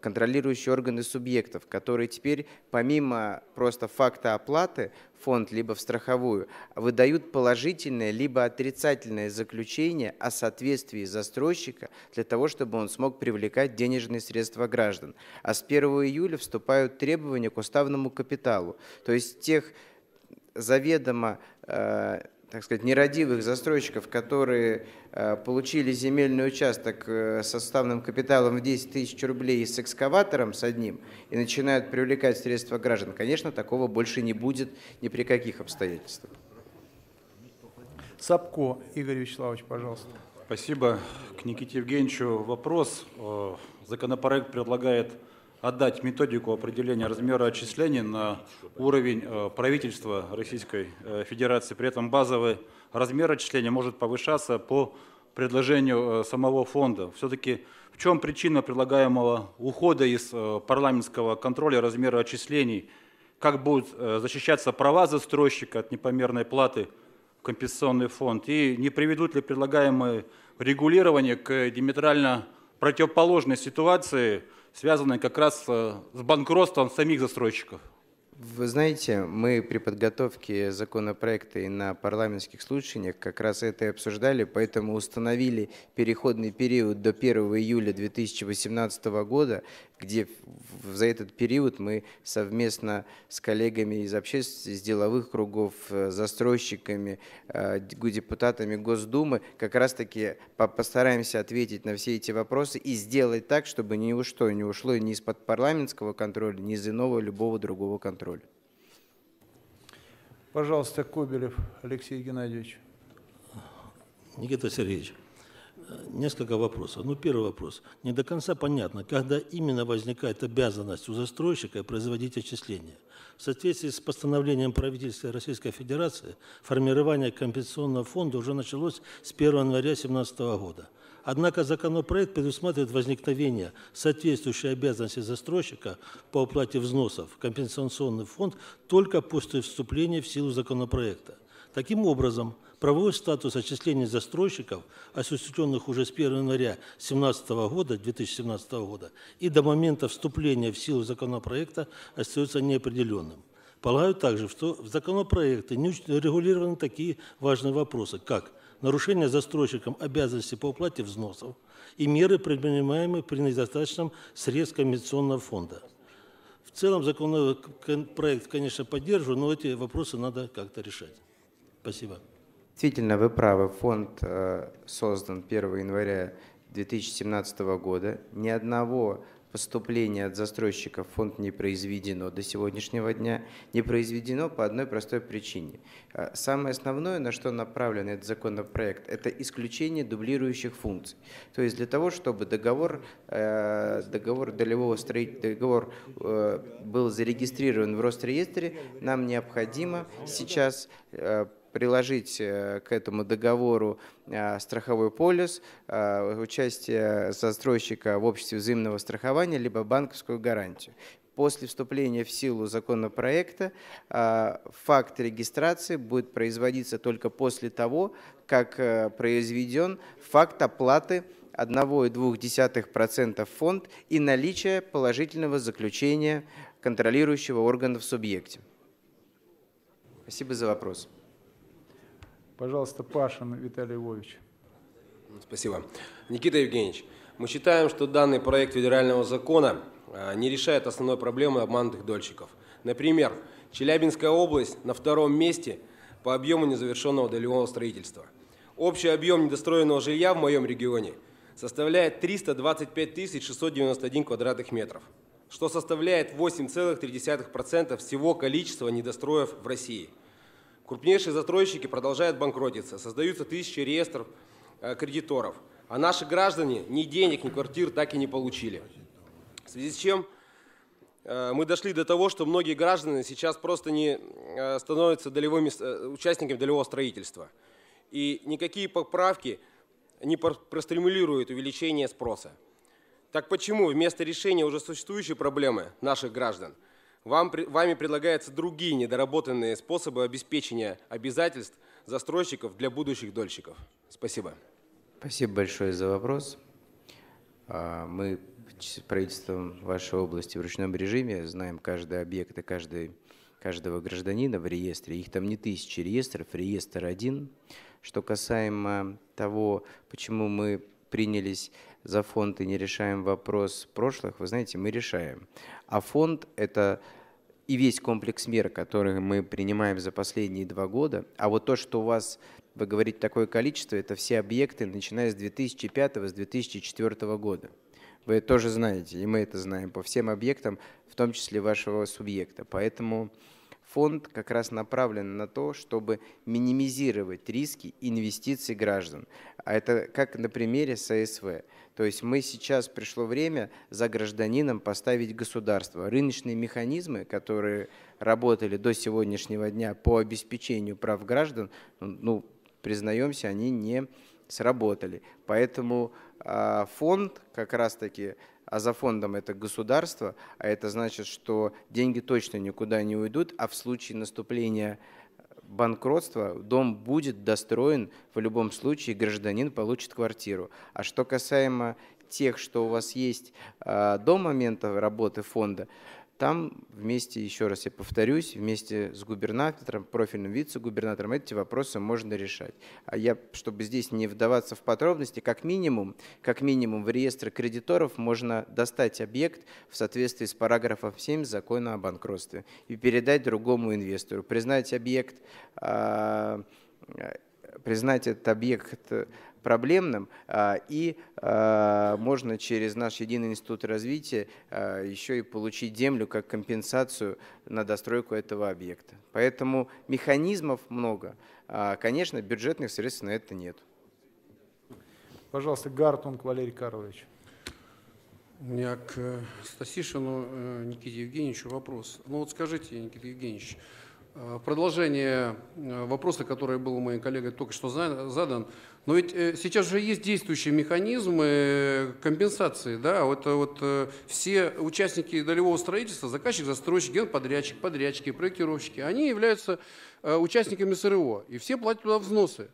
контролирующие органы субъектов, которые теперь помимо просто факта оплаты фонд либо в страховую выдают положительное либо отрицательное заключение о соответствии застройщика для того, чтобы он смог привлекать денежные средства граждан. А с 1 июля вступают требования к уставному капиталу, то есть тех заведомо так сказать, нерадивых застройщиков, которые получили земельный участок с составным капиталом в 10 тысяч рублей и с экскаватором с одним и начинают привлекать средства граждан, конечно, такого больше не будет ни при каких обстоятельствах. Сапко Игорь Вячеславович, пожалуйста. Спасибо. К Никите Евгеньевичу вопрос. Законопроект предлагает отдать методику определения размера отчислений на уровень правительства Российской Федерации. При этом базовый размер отчисления может повышаться по предложению самого фонда. Все-таки в чем причина предлагаемого ухода из парламентского контроля размера отчислений? Как будут защищаться права застройщика от непомерной платы в компенсационный фонд? И не приведут ли предлагаемые регулирования к диаметрально противоположной ситуации, связанной как раз с банкротством самих застройщиков? Вы знаете, мы при подготовке законопроекта и на парламентских слушаниях как раз это и обсуждали, поэтому установили переходный период до 1 июля 2018 года, где за этот период мы совместно с коллегами из общественных, из деловых кругов, застройщиками, депутатами Госдумы как раз-таки постараемся ответить на все эти вопросы и сделать так, чтобы ничто не ушло ни из-под парламентского контроля, ни из иного любого другого контроля. Пожалуйста, Кобелев Алексей Геннадьевич. Никита Сергеевич, несколько вопросов. Ну, первый вопрос. Не до конца понятно, когда именно возникает обязанность у застройщика производить отчисления. В соответствии с постановлением правительства Российской Федерации, формирование компенсационного фонда уже началось с 1 января 2017 года. Однако законопроект предусматривает возникновение соответствующей обязанности застройщика по оплате взносов в компенсационный фонд только после вступления в силу законопроекта. Таким образом, правовой статус отчислений застройщиков, осуществленных уже с 1 января 2017 года и до момента вступления в силу законопроекта, остается неопределенным. Полагаю также, что в законопроекте не урегулированы такие важные вопросы, как нарушение застройщиком обязанности по уплате взносов и меры, предпринимаемые при недостаточном средств компенсационного фонда. В целом законопроект, конечно, поддерживаю, но эти вопросы надо как-то решать. Спасибо. Действительно, вы правы. Фонд создан 1 января 2017 года. Ни одного поступления от застройщиков в фонд не произведено до сегодняшнего дня, не произведено по одной простой причине. Самое основное, на что направлен этот законопроект, это исключение дублирующих функций. То есть для того, чтобы договор был зарегистрирован в Росреестре, нам необходимо сейчас приложить к этому договору страховой полис, участие застройщика в обществе взаимного страхования, либо банковскую гарантию. После вступления в силу законопроекта факт регистрации будет производиться только после того, как произведен факт оплаты 1,2% фонд и наличие положительного заключения контролирующего органа в субъекте. Спасибо за вопрос. Пожалуйста, Пашин Виталий Львович. Спасибо. Никита Евгеньевич, мы считаем, что данный проект федерального закона не решает основной проблемы обманутых дольщиков. Например, Челябинская область на втором месте по объему незавершенного долевого строительства. Общий объем недостроенного жилья в моем регионе составляет 325 691 квадратных метров, что составляет 8,3% всего количества недостроев в России. Крупнейшие застройщики продолжают банкротиться, создаются тысячи реестров кредиторов, а наши граждане ни денег, ни квартир так и не получили. В связи с чем мы дошли до того, что многие граждане сейчас просто не становятся участниками долевого строительства. И никакие поправки не простимулируют увеличение спроса. Так почему вместо решения уже существующей проблемы наших граждан вами предлагаются другие недоработанные способы обеспечения обязательств застройщиков для будущих дольщиков? Спасибо. Спасибо большое за вопрос. Мы с правительством вашей области в ручном режиме знаем каждый объект и каждого гражданина в реестре. Их там не тысячи реестров, реестр один. Что касаемо того, почему мы принялись за фонд и не решаем вопрос прошлых, вы знаете, мы решаем. А фонд – это и весь комплекс мер, который мы принимаем за последние 2 года. А вот то, что у вас, вы говорите, такое количество, это все объекты, начиная с 2005 с 2004 года. Вы это тоже знаете, и мы это знаем по всем объектам, в том числе вашего субъекта. Поэтому фонд как раз направлен на то, чтобы минимизировать риски инвестиций граждан. А это как на примере с АСВ. То есть мы сейчас, пришло время за гражданином поставить государство. Рыночные механизмы, которые работали до сегодняшнего дня по обеспечению прав граждан, ну, признаемся, они не сработали. Поэтому фонд как раз-таки, а за фондом это государство, а это значит, что деньги точно никуда не уйдут, а в случае наступления банкротства дом будет достроен, в любом случае гражданин получит квартиру. А что касаемо тех, что у вас есть до момента работы фонда, там вместе, еще раз я повторюсь, вместе с губернатором, профильным вице-губернатором эти вопросы можно решать. А я, чтобы здесь не вдаваться в подробности, как минимум в реестр кредиторов можно достать объект в соответствии с параграфом 7 закона о банкротстве и передать другому инвестору, признать этот объект проблемным, и можно через наш Единый институт развития еще и получить землю как компенсацию на достройку этого объекта. Поэтому механизмов много. Конечно, бюджетных средств на это нет. Пожалуйста, Гартунг Валерий Карлович. У меня к Стасишину Никите Евгеньевичу вопрос. Ну вот скажите, Никита Евгеньевич, продолжение вопроса, который был моим коллегой только что задан. Но ведь сейчас же есть действующие механизмы компенсации. Да? Вот все участники долевого строительства, заказчик, застройщик, генподрядчик, подрядчики, проектировщики, они являются участниками СРО, и все платят туда взносы.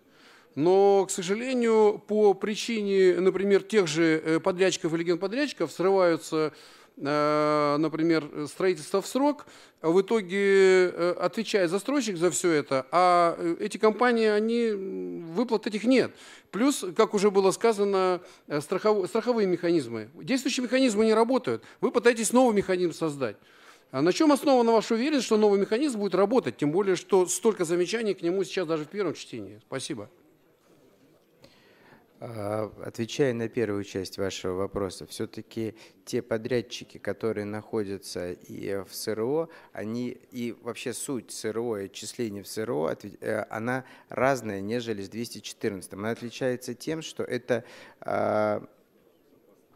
Но, к сожалению, по причине, например, тех же подрядчиков или генподрядчиков срываются, например, строительство в срок, в итоге отвечает застройщик за все это, а эти компании, они, выплат этих нет. Плюс, как уже было сказано, страховые механизмы. Действующие механизмы не работают. Вы пытаетесь новый механизм создать. А на чем основана ваша уверенность, что новый механизм будет работать? Тем более, что столько замечаний к нему сейчас даже в первом чтении. Спасибо. Отвечая на первую часть вашего вопроса, все-таки те подрядчики, которые находятся и в СРО, и вообще суть СРО и отчисления в СРО, она разная, нежели с 214. Она отличается тем, что это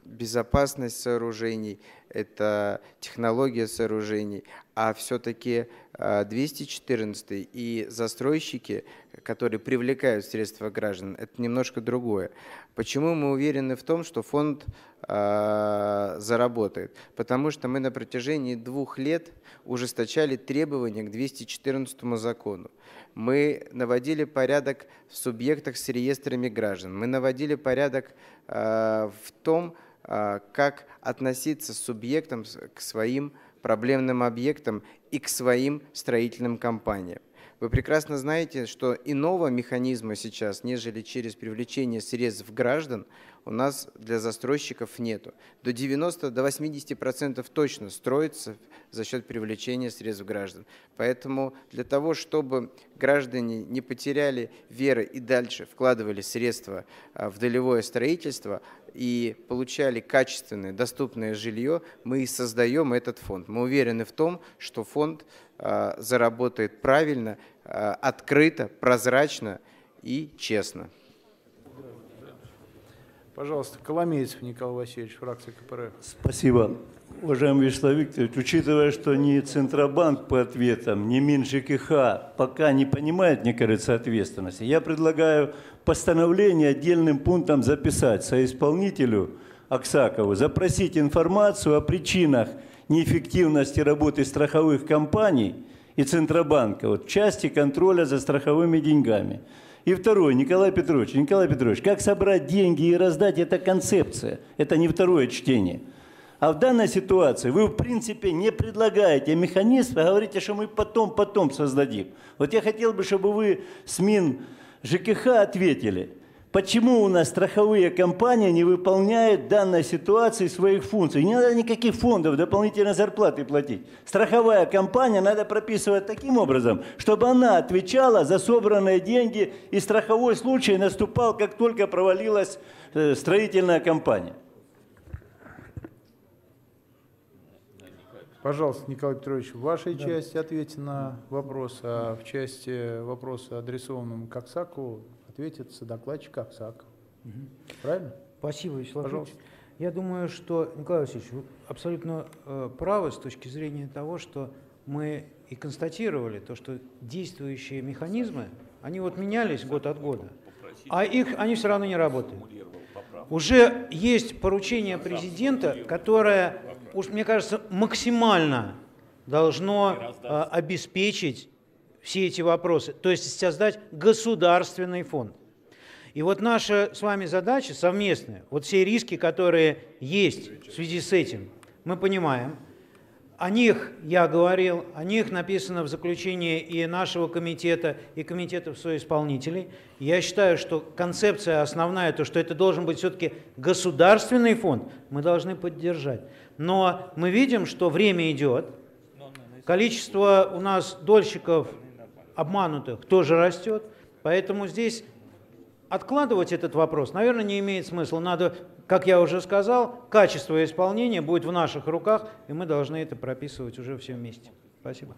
безопасность сооружений, это технология сооружений, а все-таки 214 и застройщики, которые привлекают средства граждан, это немножко другое. Почему мы уверены в том, что фонд заработает? Потому что мы на протяжении 2 лет ужесточали требования к 214 закону. Мы наводили порядок в субъектах с реестрами граждан, мы наводили порядок в том, как относиться с субъектом к своим проблемным объектам и к своим строительным компаниям. Вы прекрасно знаете, что иного механизма сейчас, нежели через привлечение средств граждан, у нас для застройщиков нету. До 90–80% точно строится за счет привлечения средств граждан. Поэтому для того, чтобы граждане не потеряли веры и дальше вкладывали средства в долевое строительство и получали качественное, доступное жилье, мы и создаем этот фонд. Мы уверены в том, что фонд заработает правильно, открыто, прозрачно и честно. Пожалуйста, Коломейцев Николай Васильевич, фракция КПРФ. Спасибо. Уважаемый Вячеслав Викторович, учитывая, что ни Центробанк по ответам, ни МинЖКХ пока не понимает, мне кажется, ответственности, я предлагаю постановление отдельным пунктом записать соисполнителю Аксакову, запросить информацию о причинах неэффективности работы страховых компаний и Центробанка в части контроля за страховыми деньгами. И второе, Николай Петрович, как собрать деньги и раздать – это концепция, это не второе чтение. А в данной ситуации вы, в принципе, не предлагаете механизм, а говорите, что мы потом создадим. Вот я хотел бы, чтобы вы с МинЖКХ ответили. Почему у нас страховые компании не выполняют в данной ситуации своих функций? Не надо никаких фондов, дополнительно зарплаты платить. Страховая компания надо прописывать таким образом, чтобы она отвечала за собранные деньги, и страховой случай наступал, как только провалилась строительная компания. Пожалуйста, Николай Петрович, в вашей части ответьте на вопрос, а в части вопроса, адресованному к Аксакову, ответит докладчик Аксаков. Правильно? Спасибо, Вячеслав Викторович. Я думаю, что, Николай Васильевич, вы абсолютно правы с точки зрения того, что мы и констатировали, то, что действующие механизмы, они вот менялись год от года, а они все равно не работают. Уже есть поручение президента, которое, уж, мне кажется, максимально должно обеспечить все эти вопросы, то есть создать государственный фонд. И вот наша с вами задача совместная, вот все риски, которые есть в связи с этим, мы понимаем. О них я говорил, о них написано в заключении и нашего комитета, и комитетов соисполнителей. Я считаю, что концепция основная, то, что это должен быть все-таки государственный фонд, мы должны поддержать. Но мы видим, что время идет, количество у нас дольщиков обманутых тоже растет, поэтому здесь откладывать этот вопрос, наверное, не имеет смысла. Надо, как я уже сказал, качество исполнения будет в наших руках, и мы должны это прописывать уже все вместе. Спасибо.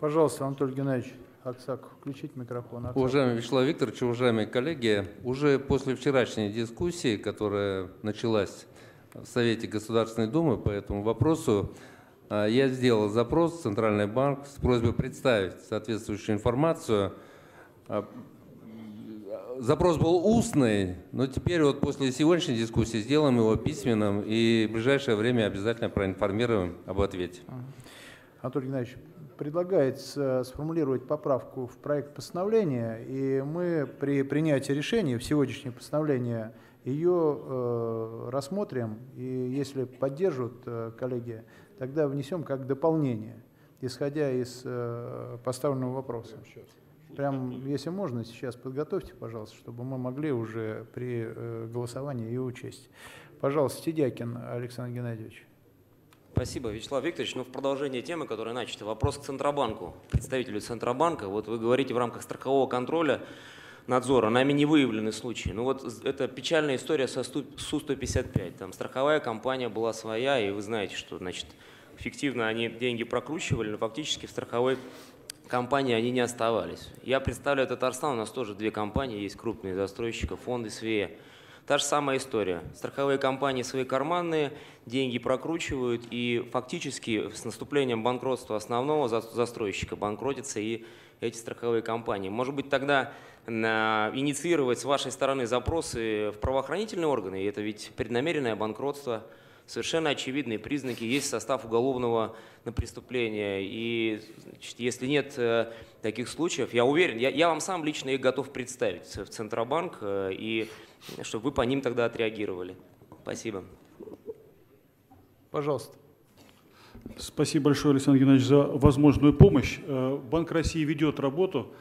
Пожалуйста, Анатолий Геннадьевич Аксаков, включите микрофон. Аксаков. Уважаемый Вячеслав Викторович, уважаемые коллеги, уже после вчерашней дискуссии, которая началась в Совете Государственной Думы по этому вопросу, я сделал запрос в Центральный банк с просьбой представить соответствующую информацию. Запрос был устный, но теперь вот после сегодняшней дискуссии сделаем его письменным и в ближайшее время обязательно проинформируем об ответе. Анатолий Геннадьевич, предлагается сформулировать поправку в проект постановления, и мы при принятии решения в сегодняшнее постановление ее рассмотрим, и если поддержат коллеги, тогда внесем как дополнение, исходя из поставленного вопроса. Прям, если можно, сейчас подготовьте, пожалуйста, чтобы мы могли уже при голосовании ее учесть. Пожалуйста, Сидякин Александр Геннадьевич. Спасибо, Вячеслав Викторович. Ну, в продолжение темы, которая начата, вопрос к Центробанку, представителю Центробанка. Вот вы говорите, в рамках страхового контроля, надзора, нами не выявлены случаи. Ну вот это печальная история со СУ-155. Там страховая компания была своя, и вы знаете, что, значит, фиктивно они деньги прокручивали, но фактически в страховой компании они не оставались. Я представляю Татарстан, у нас тоже две компании есть, крупные застройщики, фонды СВЕ. Та же самая история. Страховые компании свои карманные, деньги прокручивают, и фактически с наступлением банкротства основного застройщика банкротятся и эти страховые компании. Может быть, тогда инициировать с вашей стороны запросы в правоохранительные органы, это ведь преднамеренное банкротство. Совершенно очевидные признаки, есть состав уголовного на преступление. И значит, если нет таких случаев, я уверен, я вам сам лично их готов представить в Центробанк, и чтобы вы по ним тогда отреагировали. Спасибо. Пожалуйста. Спасибо большое, Александр Геннадьевич, за возможную помощь. Банк России ведет работу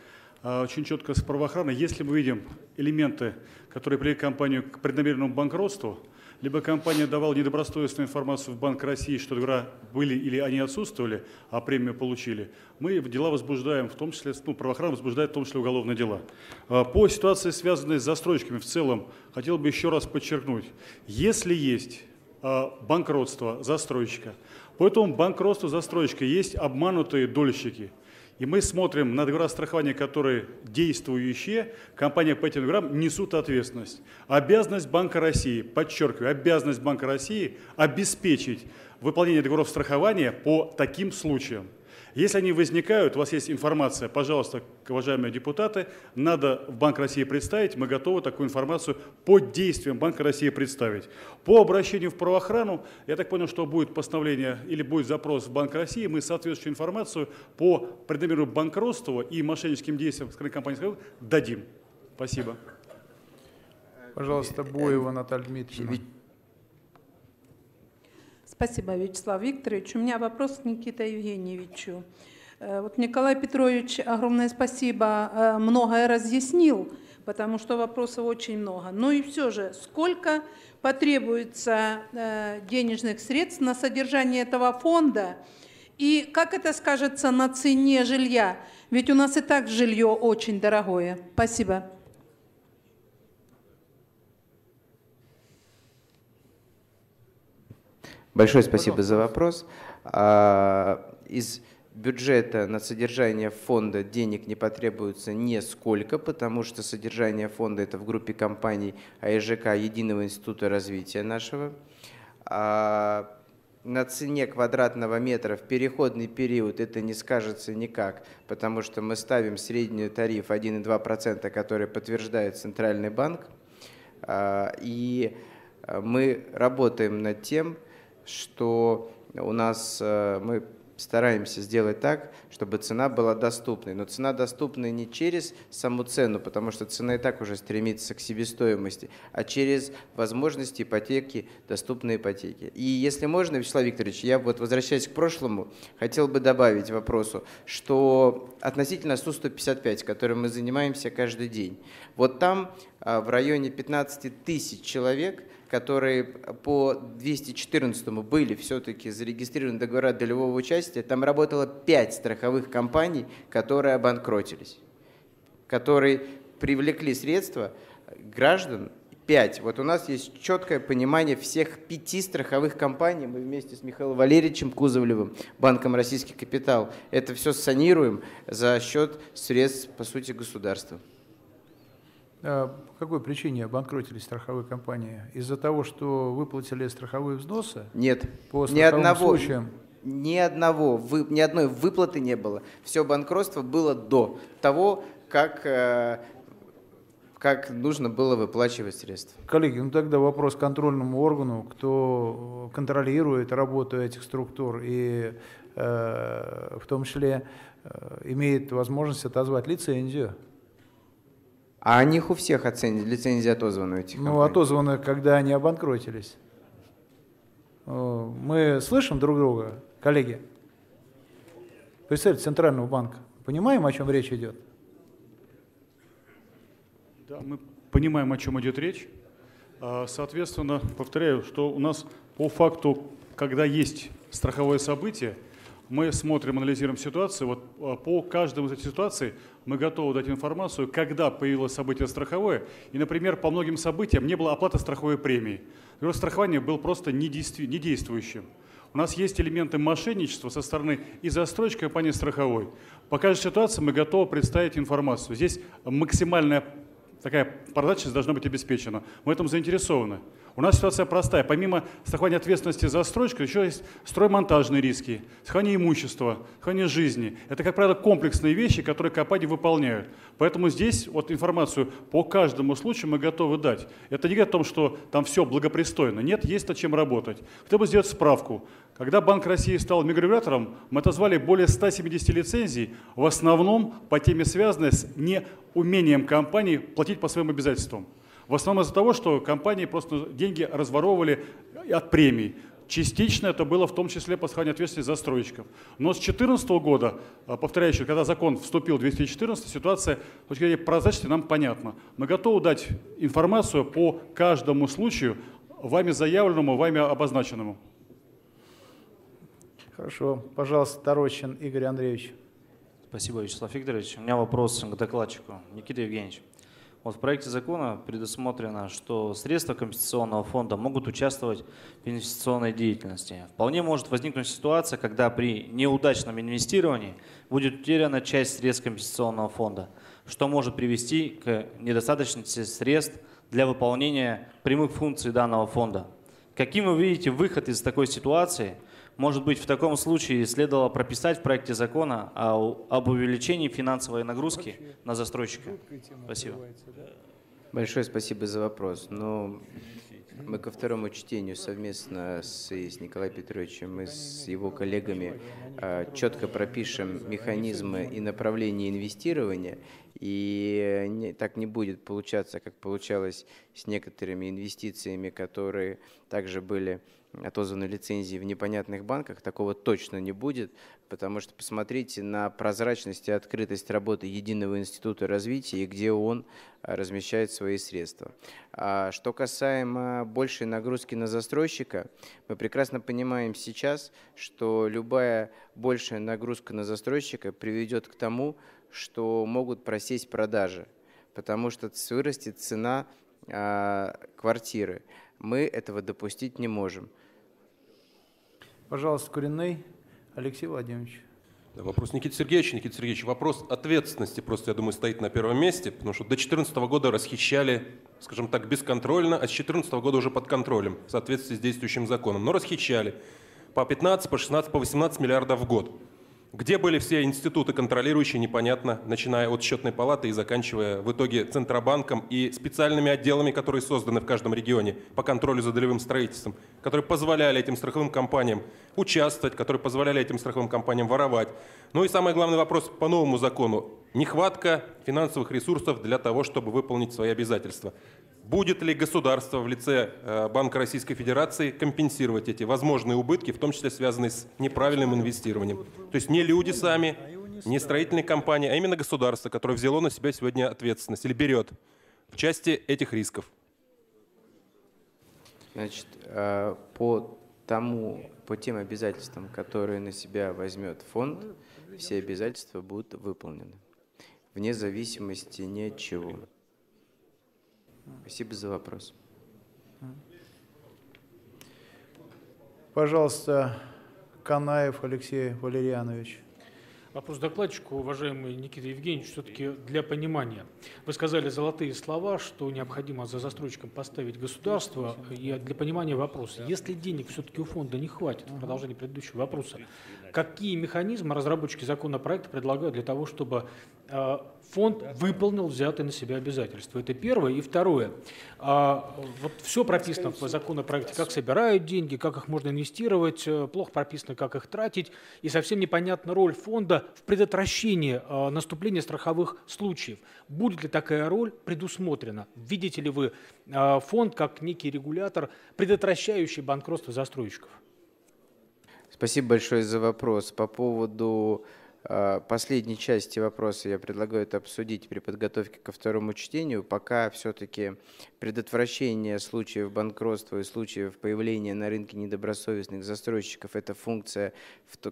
очень четко с правоохраной. Если мы видим элементы, которые привели компанию к преднамеренному банкротству, либо компания давала недобросовестную информацию в Банк России, что игра были или они отсутствовали, а премию получили, мы дела возбуждаем, в том числе, ну, правоохрана возбуждает в том числе уголовные дела. По ситуации, связанной с застройщиками в целом, хотел бы еще раз подчеркнуть, если есть банкротство застройщика, по этому банкротству застройщика есть обманутые дольщики. И мы смотрим на договора страхования, которые действующие, компания по этим договорам несут ответственность. Обязанность Банка России, подчеркиваю, обязанность Банка России обеспечить выполнение договоров страхования по таким случаям. Если они возникают, у вас есть информация, пожалуйста, уважаемые депутаты, надо в Банк России представить, мы готовы такую информацию под действием Банка России представить. По обращению в правоохрану, я так понял, что будет постановление или будет запрос в Банк России, мы соответствующую информацию по преднамеренному банкротству и мошенническим действиям страховой компании дадим. Спасибо. Пожалуйста, Боева Наталья Дмитриевна. Спасибо, Вячеслав Викторович. У меня вопрос к Никите Евгеньевичу. Вот Николай Петрович, огромное спасибо, многое разъяснил. потому что вопросов очень много. Ну и все же, сколько потребуется денежных средств на содержание этого фонда? И как это скажется на цене жилья? Ведь у нас и так жилье очень дорогое. Спасибо. Большое спасибо за вопрос. Из бюджета на содержание фонда денег не потребуется нисколько, потому что содержание фонда — это в группе компаний АИЖК, Единого института развития нашего. На цене квадратного метра в переходный период это не скажется никак, потому что мы ставим средний тариф 1,2%, который подтверждает Центральный банк. И мы работаем над тем, что у нас мы стараемся сделать так, чтобы цена была доступной. Но цена доступна не через саму цену, потому что цена и так уже стремится к себестоимости, а через возможности ипотеки, доступной ипотеки. И если можно, Вячеслав Викторович, я вот, возвращаясь к прошлому, хотел бы добавить вопросу, что относительно СУ-155, которым мы занимаемся каждый день, вот там в районе 15 тысяч человек, которые по 214-му были все-таки зарегистрированы договора долевого участия, там работало 5 страховых компаний, которые обанкротились, которые привлекли средства граждан. 5. Вот у нас есть четкое понимание всех 5 страховых компаний. Мы вместе с Михаилом Валерьевичем Кузовлевым, Банком «Российский капитал», это все санируем за счет средств, по сути, государства. По какой причине обанкротились страховые компании? Из-за того, что выплатили страховые взносы? Нет, по страховым случаям? Ни одной выплаты не было. Все банкротство было до того, как нужно было выплачивать средства. Коллеги, ну тогда вопрос к контрольному органу, кто контролирует работу этих структур и в том числе имеет возможность отозвать лицензию. А о них у всех лицензии отозваны у этих компаний? Ну, отозваны, когда они обанкротились. Мы слышим друг друга, коллеги? Представитель Центрального банка. Понимаем, о чем речь идет? Да, мы понимаем, о чем идет речь. Соответственно, повторяю, что у нас по факту, когда есть страховое событие, мы смотрим, анализируем ситуацию. Вот по каждому из этих ситуаций мы готовы дать информацию, когда появилось событие страховое. И, например, по многим событиям не было оплаты страховой премии. Например, страхование было просто недействующим. У нас есть элементы мошенничества со стороны и застройщика, и компании страховой. По каждой ситуации мы готовы представить информацию. Здесь максимальная такая прозрачность должна быть обеспечена. Мы в этом заинтересованы. У нас ситуация простая. Помимо страхования ответственности застройщика, еще есть строймонтажные риски, страхование имущества, страхование жизни. Это, как правило, комплексные вещи, которые компании выполняют. Поэтому здесь вот информацию по каждому случаю мы готовы дать. Это не говорит о том, что там все благопристойно. Нет, есть над чем работать. Кто бы сделать справку. Когда Банк России стал мегрегулятором, мы отозвали более 170 лицензий, в основном по теме, связанной с неумением компании платить по своим обязательствам. В основном из-за того, что компании просто деньги разворовывали от премий. Частично это было в том числе по страхованию ответственности застройщиков. Но с 2014 года, повторяю еще, когда закон вступил в 2014, ситуация с точки зрения прозрачности нам понятна. Мы готовы дать информацию по каждому случаю, вами заявленному, вами обозначенному. Хорошо. Пожалуйста, Тарочин Игорь Андреевич. Спасибо, Вячеслав Викторович. У меня вопрос к докладчику. Никита Евгеньевич. Вот в проекте закона предусмотрено, что средства компенсационного фонда могут участвовать в инвестиционной деятельности. Вполне может возникнуть ситуация, когда при неудачном инвестировании будет утеряна часть средств компенсационного фонда, что может привести к недостаточности средств для выполнения прямых функций данного фонда. Каким вы видите выход из такой ситуации? Может быть, в таком случае следовало прописать в проекте закона об увеличении финансовой нагрузки на застройщика? Спасибо. Большое спасибо за вопрос. Но мы ко второму чтению совместно с Николаем Петровичем и с его коллегами четко пропишем механизмы и направления инвестирования. И так не будет получаться, как получалось с некоторыми инвестициями, которые также были отозваны лицензии в непонятных банках. Такого точно не будет, потому что посмотрите на прозрачность и открытость работы Единого института развития и где он размещает свои средства. Что касаемо большей нагрузки на застройщика, мы прекрасно понимаем сейчас, что любая большая нагрузка на застройщика приведет к тому, что могут просесть продажи, потому что вырастет цена квартиры. Мы этого допустить не можем. Пожалуйста, Куриной Алексей Владимирович. Да, вопрос Никита Сергеевич. Никита Сергеевич, вопрос ответственности просто, я думаю, стоит на первом месте, потому что до 2014 года расхищали, скажем так, бесконтрольно, а с 2014 года уже под контролем в соответствии с действующим законом. Но расхищали по 15, по 16, по 18 миллиардов в год. Где были все институты контролирующие, непонятно, начиная от счетной палаты и заканчивая в итоге Центробанком и специальными отделами, которые созданы в каждом регионе по контролю за долевым строительством, которые позволяли этим страховым компаниям участвовать, которые позволяли этим страховым компаниям воровать. Ну и самый главный вопрос по новому закону – нехватка финансовых ресурсов для того, чтобы выполнить свои обязательства. Будет ли государство в лице Банка Российской Федерации компенсировать эти возможные убытки, в том числе связанные с неправильным инвестированием? То есть не люди сами, не строительные компании, а именно государство, которое взяло на себя сегодня ответственность или берет в части этих рисков. Значит, по тем обязательствам, которые на себя возьмет фонд, все обязательства будут выполнены, вне зависимости ни от чего. Спасибо за вопрос. Пожалуйста, Канаев Алексей Валерьянович. Вопрос докладчику, уважаемый Никита Евгеньевич, все-таки для понимания. Вы сказали золотые слова, что необходимо за застройщиком поставить государство. И для понимания вопроса, если денег все-таки у фонда не хватит, в продолжении предыдущего вопроса, какие механизмы разработчики законопроекта предлагают для того, чтобы фонд выполнил взятые на себя обязательства? Это первое. И второе. Вот все прописано в законопроекте, как собирают деньги, как их можно инвестировать, плохо прописано, как их тратить, и совсем непонятна роль фонда в предотвращении наступления страховых случаев. Будет ли такая роль предусмотрена? Видите ли вы фонд как некий регулятор, предотвращающий банкротство застройщиков? Спасибо большое за вопрос. По поводу последней части вопроса я предлагаю это обсудить при подготовке ко второму чтению. Пока все-таки предотвращение случаев банкротства и случаев появления на рынке недобросовестных застройщиков – это функция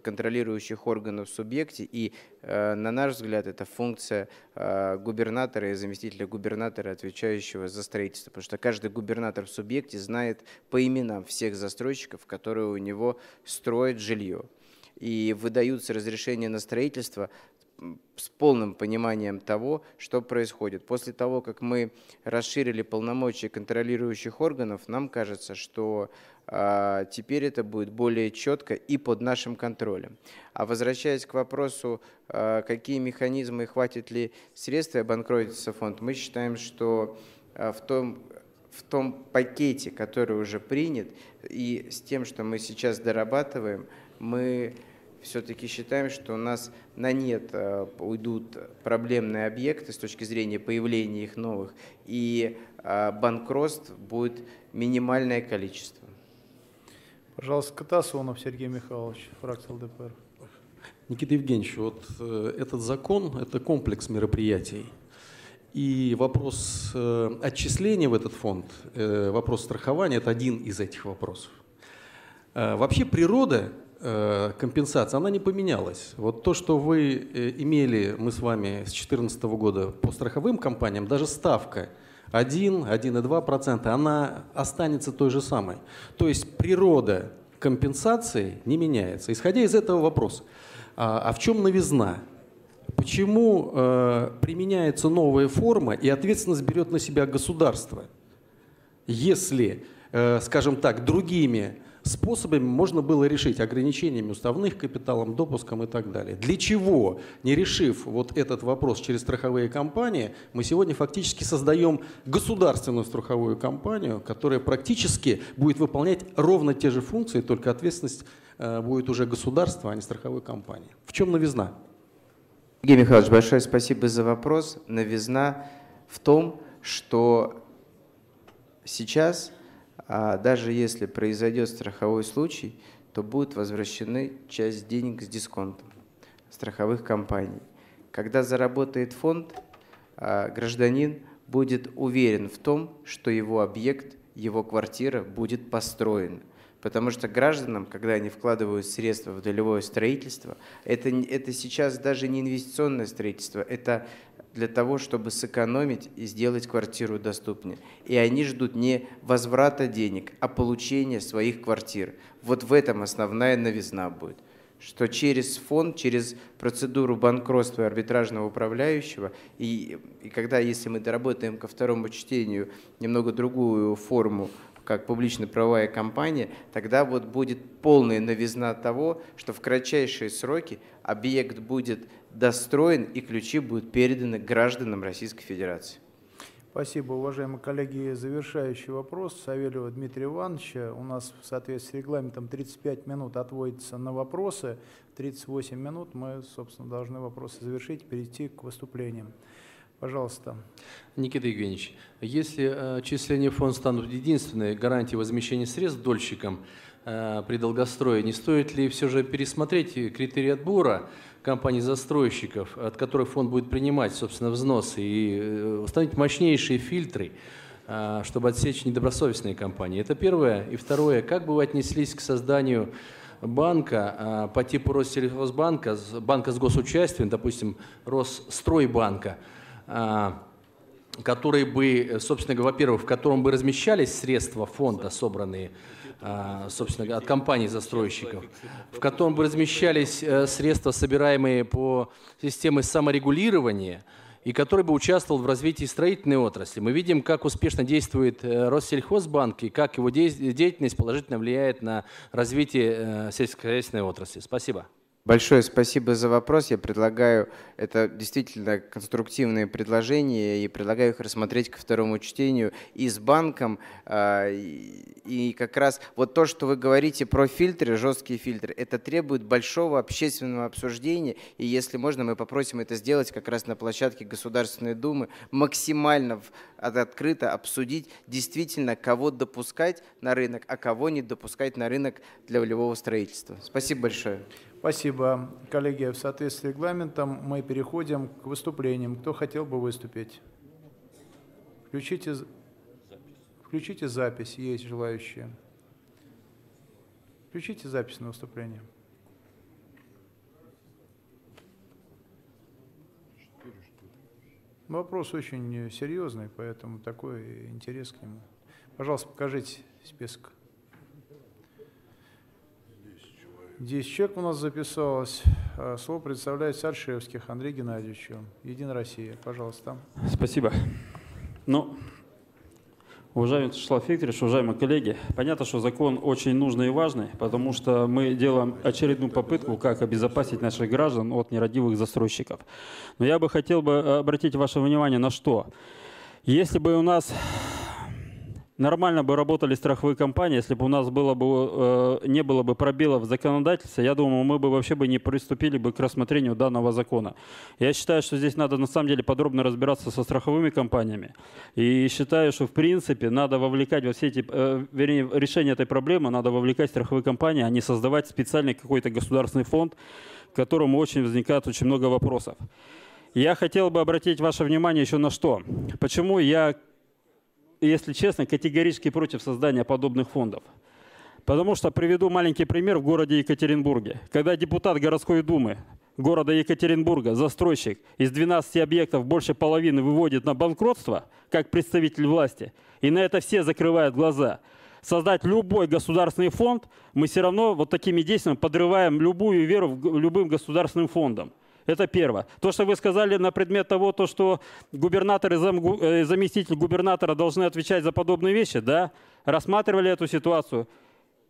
контролирующих органов в субъекте. И, на наш взгляд, это функция губернатора и заместителя губернатора, отвечающего за строительство. Потому что каждый губернатор в субъекте знает по именам всех застройщиков, которые у него строят жилье. И выдаются разрешения на строительство с полным пониманием того, что происходит. После того, как мы расширили полномочия контролирующих органов, нам кажется, что теперь это будет более четко и под нашим контролем. А возвращаясь к вопросу, какие механизмы и хватит ли средств и обанкротится фонд, мы считаем, что в том пакете, который уже принят, и с тем, что мы сейчас дорабатываем, мы все-таки считаем, что у нас на нет уйдут проблемные объекты с точки зрения появления их новых, и банкротств будет минимальное количество. Пожалуйста, Катасонов Сергей Михайлович, фракция ЛДПР. Никита Евгеньевич, вот этот закон – это комплекс мероприятий. И вопрос отчисления в этот фонд, вопрос страхования – это один из этих вопросов. Вообще природа компенсация, она не поменялась. Вот то, что вы имели, мы с вами с 2014 года по страховым компаниям, даже ставка 1–1,2%, она останется той же самой. То есть природа компенсации не меняется. Исходя из этого вопрос, а в чем новизна? Почему применяется новая форма и ответственность берет на себя государство, если, скажем так, другими способами можно было решить ограничениями уставных капиталом, допуском и так далее. Для чего, не решив вот этот вопрос через страховые компании, мы сегодня фактически создаем государственную страховую компанию, которая практически будет выполнять ровно те же функции, только ответственность будет уже государства, а не страховой компании. В чем новизна? Евгений Михайлович, большое спасибо за вопрос. Новизна в том, что сейчас, даже если произойдет страховой случай, то будет возвращена часть денег с дисконтом страховых компаний. Когда заработает фонд, гражданин будет уверен в том, что его объект, его квартира будет построена. Потому что гражданам, когда они вкладывают средства в долевое строительство, это сейчас даже не инвестиционное строительство, это для того, чтобы сэкономить и сделать квартиру доступнее. И они ждут не возврата денег, а получения своих квартир. Вот в этом основная новизна будет. Что через фонд, через процедуру банкротства и арбитражного управляющего, и когда, если мы доработаем ко второму чтению немного другую форму, как публично-правовая компания, тогда вот будет полная новизна того, что в кратчайшие сроки объект будет достроен и ключи будут переданы гражданам Российской Федерации. Спасибо, уважаемые коллеги. Завершающий вопрос Савельева Дмитрия Ивановича. У нас в соответствии с регламентом 35 минут отводится на вопросы. 38 минут мы, собственно, должны вопросы завершить, перейти к выступлениям. Пожалуйста. Никита Евгеньевич, если отчисления в фонд станут единственной гарантией возмещения средств дольщикам при долгострое, не стоит ли все же пересмотреть критерии отбора компаний-застройщиков, от которых фонд будет принимать, собственно, взносы, и установить мощнейшие фильтры, чтобы отсечь недобросовестные компании? Это первое. И второе, как бы вы отнеслись к созданию банка по типу Россельхозбанка, банка с госучастием, допустим, Росстройбанка, который бы, собственно говоря, во-первых, в котором бы размещались средства фонда, собранные, собственно, от компаний-застройщиков, в котором бы размещались средства, собираемые по системе саморегулирования, и который бы участвовал в развитии строительной отрасли. Мы видим, как успешно действует Россельхозбанк и как его деятельность положительно влияет на развитие сельскохозяйственной отрасли. Спасибо. Большое спасибо за вопрос. Я предлагаю, это действительно конструктивные предложения, и предлагаю их рассмотреть ко второму чтению и с банком. И как раз вот то, что вы говорите про фильтры, жесткие фильтры, это требует большого общественного обсуждения. И если можно, мы попросим это сделать как раз на площадке Государственной Думы, максимально открыто обсудить действительно, кого допускать на рынок, а кого не допускать на рынок для волевого строительства. Спасибо большое. Спасибо, коллеги. В соответствии с регламентом мы переходим к выступлениям. Кто хотел бы выступить? Включите запись, есть желающие. Включите запись на выступление. Вопрос очень серьезный, поэтому такой интерес к нему. Пожалуйста, покажите список. 10 человек у нас записалось. Слово предоставляет Саршевских Андрей Геннадьевичу. Единая Россия. Пожалуйста. Спасибо. Ну, уважаемый Вячеслав Викторович, уважаемые коллеги, понятно, что закон очень нужный и важный, потому что мы делаем очередную попытку, как обезопасить наших граждан от нерадивых застройщиков. Но я бы хотел бы обратить ваше внимание на что. Если бы у нас нормально бы работали страховые компании, если бы у нас было бы, не было бы пробелов в законодательстве, я думаю, мы бы вообще бы не приступили бы к рассмотрению данного закона. Я считаю, что здесь надо на самом деле подробно разбираться со страховыми компаниями. И считаю, что в принципе надо вовлекать во все эти, вернее, решение этой проблемы надо вовлекать страховые компании, а не создавать специальный какой-то государственный фонд, к которому очень возникает очень много вопросов. Я хотел бы обратить ваше внимание еще на что. Почему я, если честно, категорически против создания подобных фондов. Потому что приведу маленький пример в городе Екатеринбурге. Когда депутат городской думы города Екатеринбурга, застройщик, из 12 объектов больше половины выводит на банкротство, как представитель власти, и на это все закрывают глаза. Создать любой государственный фонд, мы все равно вот такими действиями подрываем любую веру в любым государственным фондом. Это первое. То, что вы сказали на предмет того, то, что губернатор и заместитель губернатора должны отвечать за подобные вещи, да, рассматривали эту ситуацию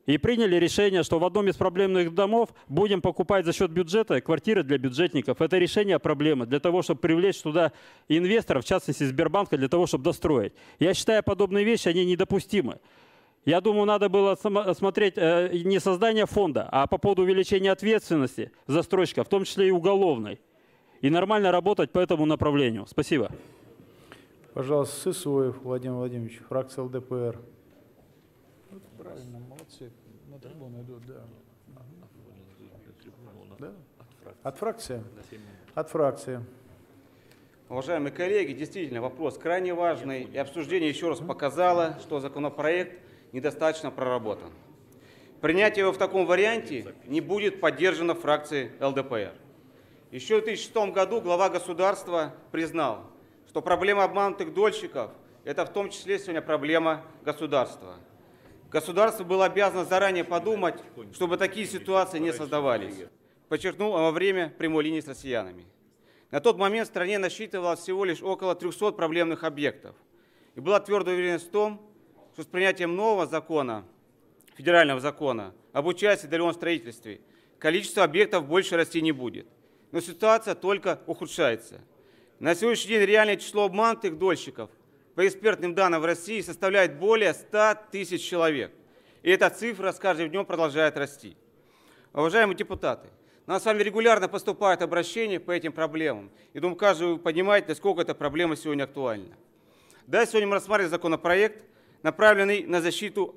и приняли решение, что в одном из проблемных домов будем покупать за счет бюджета квартиры для бюджетников. Это решение проблемы для того, чтобы привлечь туда инвесторов, в частности Сбербанка, для того, чтобы достроить. Я считаю, подобные вещи, они недопустимы. Я думаю, надо было смотреть не создание фонда, а по поводу увеличения ответственности застройщика, в том числе и уголовной. и нормально работать по этому направлению. Спасибо. Пожалуйста, Сысоев Владимир Владимирович, фракция ЛДПР. Правильно, молодцы. На трибуну идут, да. Да? От фракции? От фракции. Уважаемые коллеги, действительно вопрос крайне важный, и обсуждение еще раз показало, что законопроект недостаточно проработан. Принятие его в таком варианте не будет поддержано фракцией ЛДПР. Еще в 2006 году глава государства признал, что проблема обманутых дольщиков – это в том числе сегодня проблема государства. Государство было обязано заранее подумать, чтобы такие ситуации не создавались, подчеркнул во время прямой линии с россиянами. На тот момент в стране насчитывалось всего лишь около 300 проблемных объектов. И была твердая уверенность в том, что с принятием нового закона, федерального закона об участии в долевом строительстве, количество объектов больше расти не будет. Но ситуация только ухудшается. На сегодняшний день реальное число обманутых дольщиков по экспертным данным в России составляет более 100 тысяч человек. И эта цифра с каждым днем продолжает расти. Уважаемые депутаты, у нас с вами регулярно поступают обращения по этим проблемам. И думаю, каждый понимает, насколько эта проблема сегодня актуальна. Да, сегодня мы рассматриваем законопроект, направленный на защиту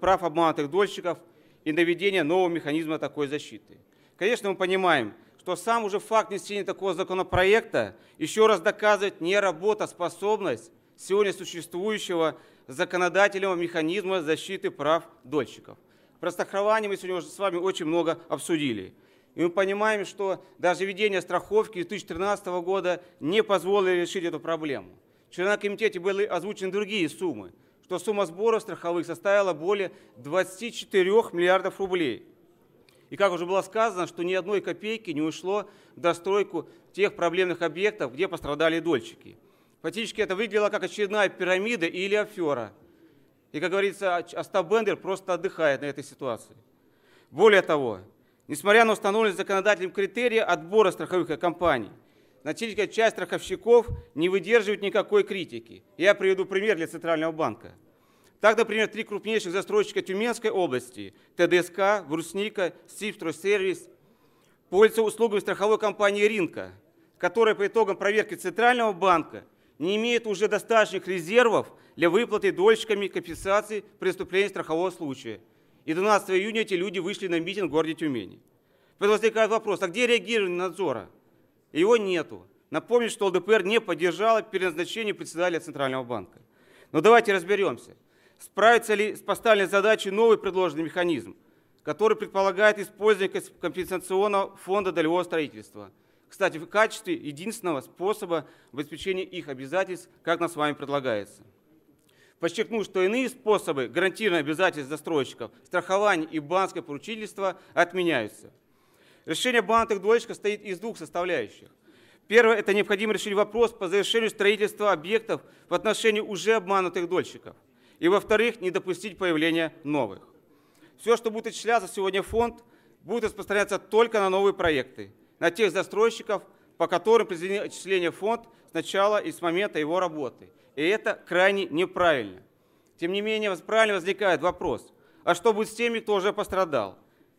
прав обманутых дольщиков и на введение нового механизма такой защиты. Конечно, мы понимаем, что сам уже факт внесения такого законопроекта еще раз доказывает неработоспособность сегодня существующего законодательного механизма защиты прав дольщиков. Про страхование мы сегодня уже с вами очень много обсудили. И мы понимаем, что даже введение страховки 2013 года не позволило решить эту проблему. Вчера на комитете были озвучены другие суммы, что сумма сборов страховых составила более 24 миллиардов рублей. И как уже было сказано, что ни одной копейки не ушло в достройку тех проблемных объектов, где пострадали дольщики. Фактически это выглядело как очередная пирамида или афера. И, как говорится, Остабендер просто отдыхает на этой ситуации. Более того, несмотря на установленные законодателем критерии отбора страховых компаний, значительная часть страховщиков не выдерживает никакой критики. Я приведу пример для Центрального банка. Так, например, три крупнейших застройщика Тюменской области – ТДСК, Брусника, Сибстройсервис – пользуются услугами страховой компании «Ринка», которая по итогам проверки Центрального банка не имеет уже достаточных резервов для выплаты дольщиками компенсации преступлений страхового случая. И 12 июня эти люди вышли на митинг в городе Тюмени. Поэтому возникает вопрос, а где реагирование надзора? Его нету. Напомню, что ЛДПР не поддержала переназначение председателя Центрального банка. Но давайте разберемся. Справится ли с поставленной задачей новый предложенный механизм, который предполагает использование компенсационного фонда долевого строительства? Кстати, в качестве единственного способа обеспечения их обязательств, как нам с вами предлагается. Подчеркну, что иные способы гарантирования обязательств застройщиков, страхования и банковское поручительство отменяются. Решение обманутых дольщиков состоит из двух составляющих. Первое – это необходимо решить вопрос по завершению строительства объектов в отношении уже обманутых дольщиков. И, во-вторых, не допустить появления новых. Все, что будет отчисляться сегодня в фонд, будет распространяться только на новые проекты, на тех застройщиков, по которым произведены отчисления в фонд с начала и с момента его работы. И это крайне неправильно. Тем не менее, правильно возникает вопрос, а что будет с теми, кто уже пострадал?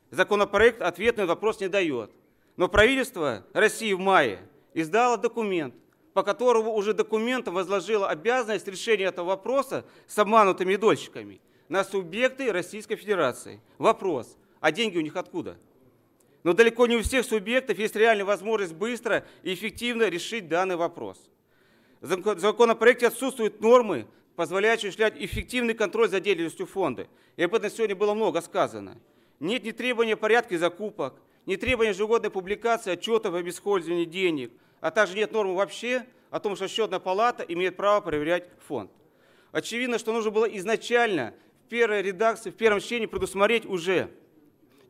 Законопроект ответ на вопрос не дает. Но правительство России в мае издало документ, по которому уже документом возложило обязанность решения этого вопроса с обманутыми дольщиками на субъекты Российской Федерации. Вопрос, а деньги у них откуда? Но далеко не у всех субъектов есть реальная возможность быстро и эффективно решить данный вопрос. В законопроекте отсутствуют нормы, позволяющие осуществлять эффективный контроль за деятельностью фонда. И об этом сегодня было много сказано. Нет ни требования порядка закупок, ни требования ежегодной публикации отчетов об использовании денег, а также нет нормы вообще о том, что счетная палата имеет право проверять фонд. Очевидно, что нужно было изначально в первой редакции, в первом чтении предусмотреть уже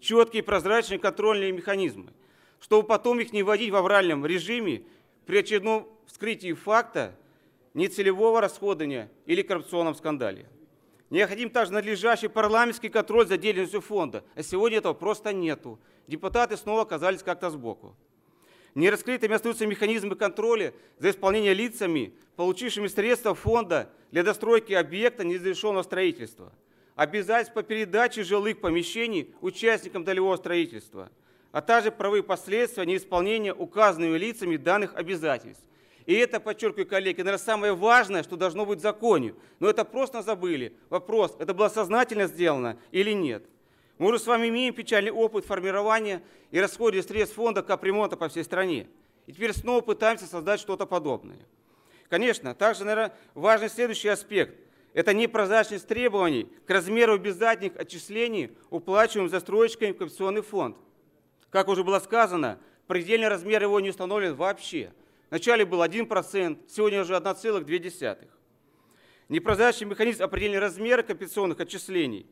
четкие прозрачные контрольные механизмы, чтобы потом их не вводить в авральном режиме при очередном вскрытии факта нецелевого расходования или коррупционном скандале. Необходим также надлежащий парламентский контроль за деятельностью фонда, а сегодня этого просто нету. Депутаты снова оказались как-то сбоку. Нераскрытыми остаются механизмы контроля за исполнение лицами, получившими средства фонда для достройки объекта незавершенного строительства, обязательств по передаче жилых помещений участникам долевого строительства, а также правовые последствия неисполнения указанными лицами данных обязательств. И это, подчеркиваю, коллеги, наверное, самое важное, что должно быть в законе. Но это просто забыли. Вопрос, это было сознательно сделано или нет? Мы уже с вами имеем печальный опыт формирования и расхода средств фонда капремонта по всей стране. И теперь снова пытаемся создать что-то подобное. Конечно, также, наверное, важный следующий аспект. Это непрозрачность требований к размеру обязательных отчислений, уплачиваемых застройщиками в компенсационный фонд. Как уже было сказано, предельный размер его не установлен вообще. Вначале был 1%, сегодня уже 1,2%. Непрозрачный механизм определения размера компенсационных отчислений.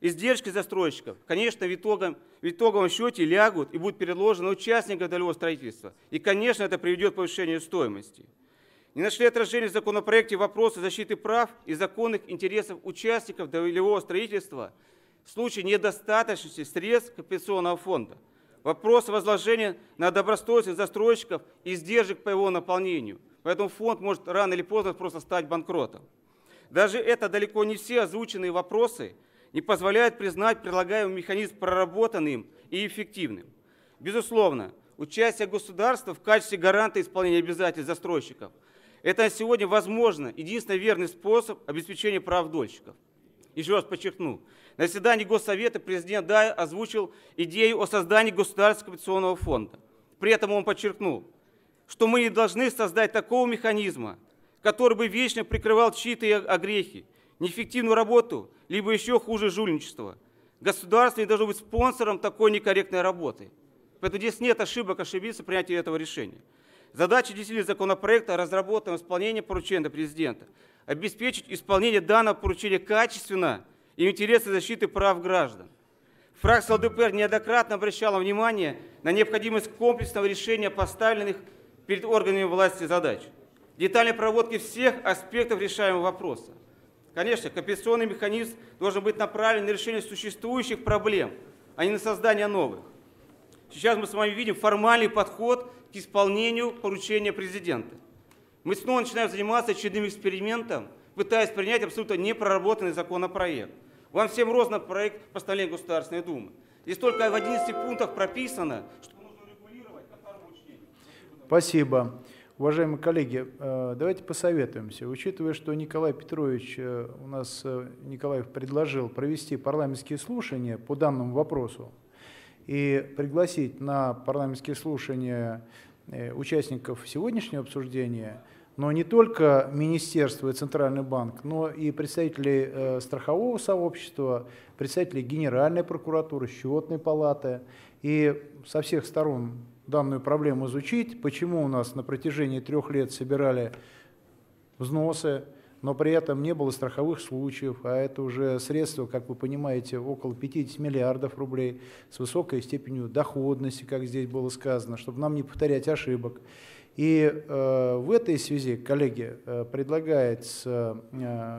Издержки застройщиков, конечно, в итоговом счете лягут и будут переложены участникам долевого строительства. И, конечно, это приведет к повышению стоимости. Не нашли отражения в законопроекте вопросы защиты прав и законных интересов участников долевого строительства в случае недостаточности средств компенсационного фонда. Вопрос возложения на добросовестность застройщиков и издержек по его наполнению. Поэтому фонд может рано или поздно просто стать банкротом. Даже это далеко не все озвученные вопросы не позволяют признать предлагаемый механизм проработанным и эффективным. Безусловно, участие государства в качестве гаранта исполнения обязательств застройщиков – это сегодня, возможно, единственный верный способ обеспечения прав дольщиков. Еще раз подчеркну, на заседании Госсовета президент Дай озвучил идею о создании государственного компенсационного фонда. При этом он подчеркнул, что мы не должны создать такого механизма, который бы вечно прикрывал чьи-то огрехи, неэффективную работу, либо еще хуже жульничество. Государство не должно быть спонсором такой некорректной работы. Поэтому здесь нет ошибок ошибиться в принятии этого решения. Задача действительно законопроекта – разработка и исполнение поручения президента, обеспечить исполнение данного поручения качественно и в интересах защиты прав граждан. Фракция ЛДПР неоднократно обращала внимание на необходимость комплексного решения поставленных перед органами власти задач, детальной проводки всех аспектов решаемого вопроса. Конечно, компенсационный механизм должен быть направлен на решение существующих проблем, а не на создание новых. Сейчас мы с вами видим формальный подход к исполнению поручения президента. Мы снова начинаем заниматься очередным экспериментом, пытаясь принять абсолютно непроработанный законопроект. Вам всем рознь проект постановления Государственной Думы. Здесь только в 11 пунктах прописано, что нужно регулировать ко второму чтению. Спасибо. Уважаемые коллеги, давайте посоветуемся. Учитывая, что Николай Петрович у нас, Николаев, предложил провести парламентские слушания по данному вопросу, и пригласить на парламентские слушания участников сегодняшнего обсуждения, но не только Министерство и Центральный банк, но и представителей страхового сообщества, представителей Генеральной прокуратуры, Счетной палаты, и со всех сторон данную проблему изучить, почему у нас на протяжении 3 лет собирали взносы, но при этом не было страховых случаев, а это уже средства, как вы понимаете, около 50 миллиардов рублей с высокой степенью доходности, как здесь было сказано, чтобы нам не повторять ошибок. И в этой связи, коллеги, предлагается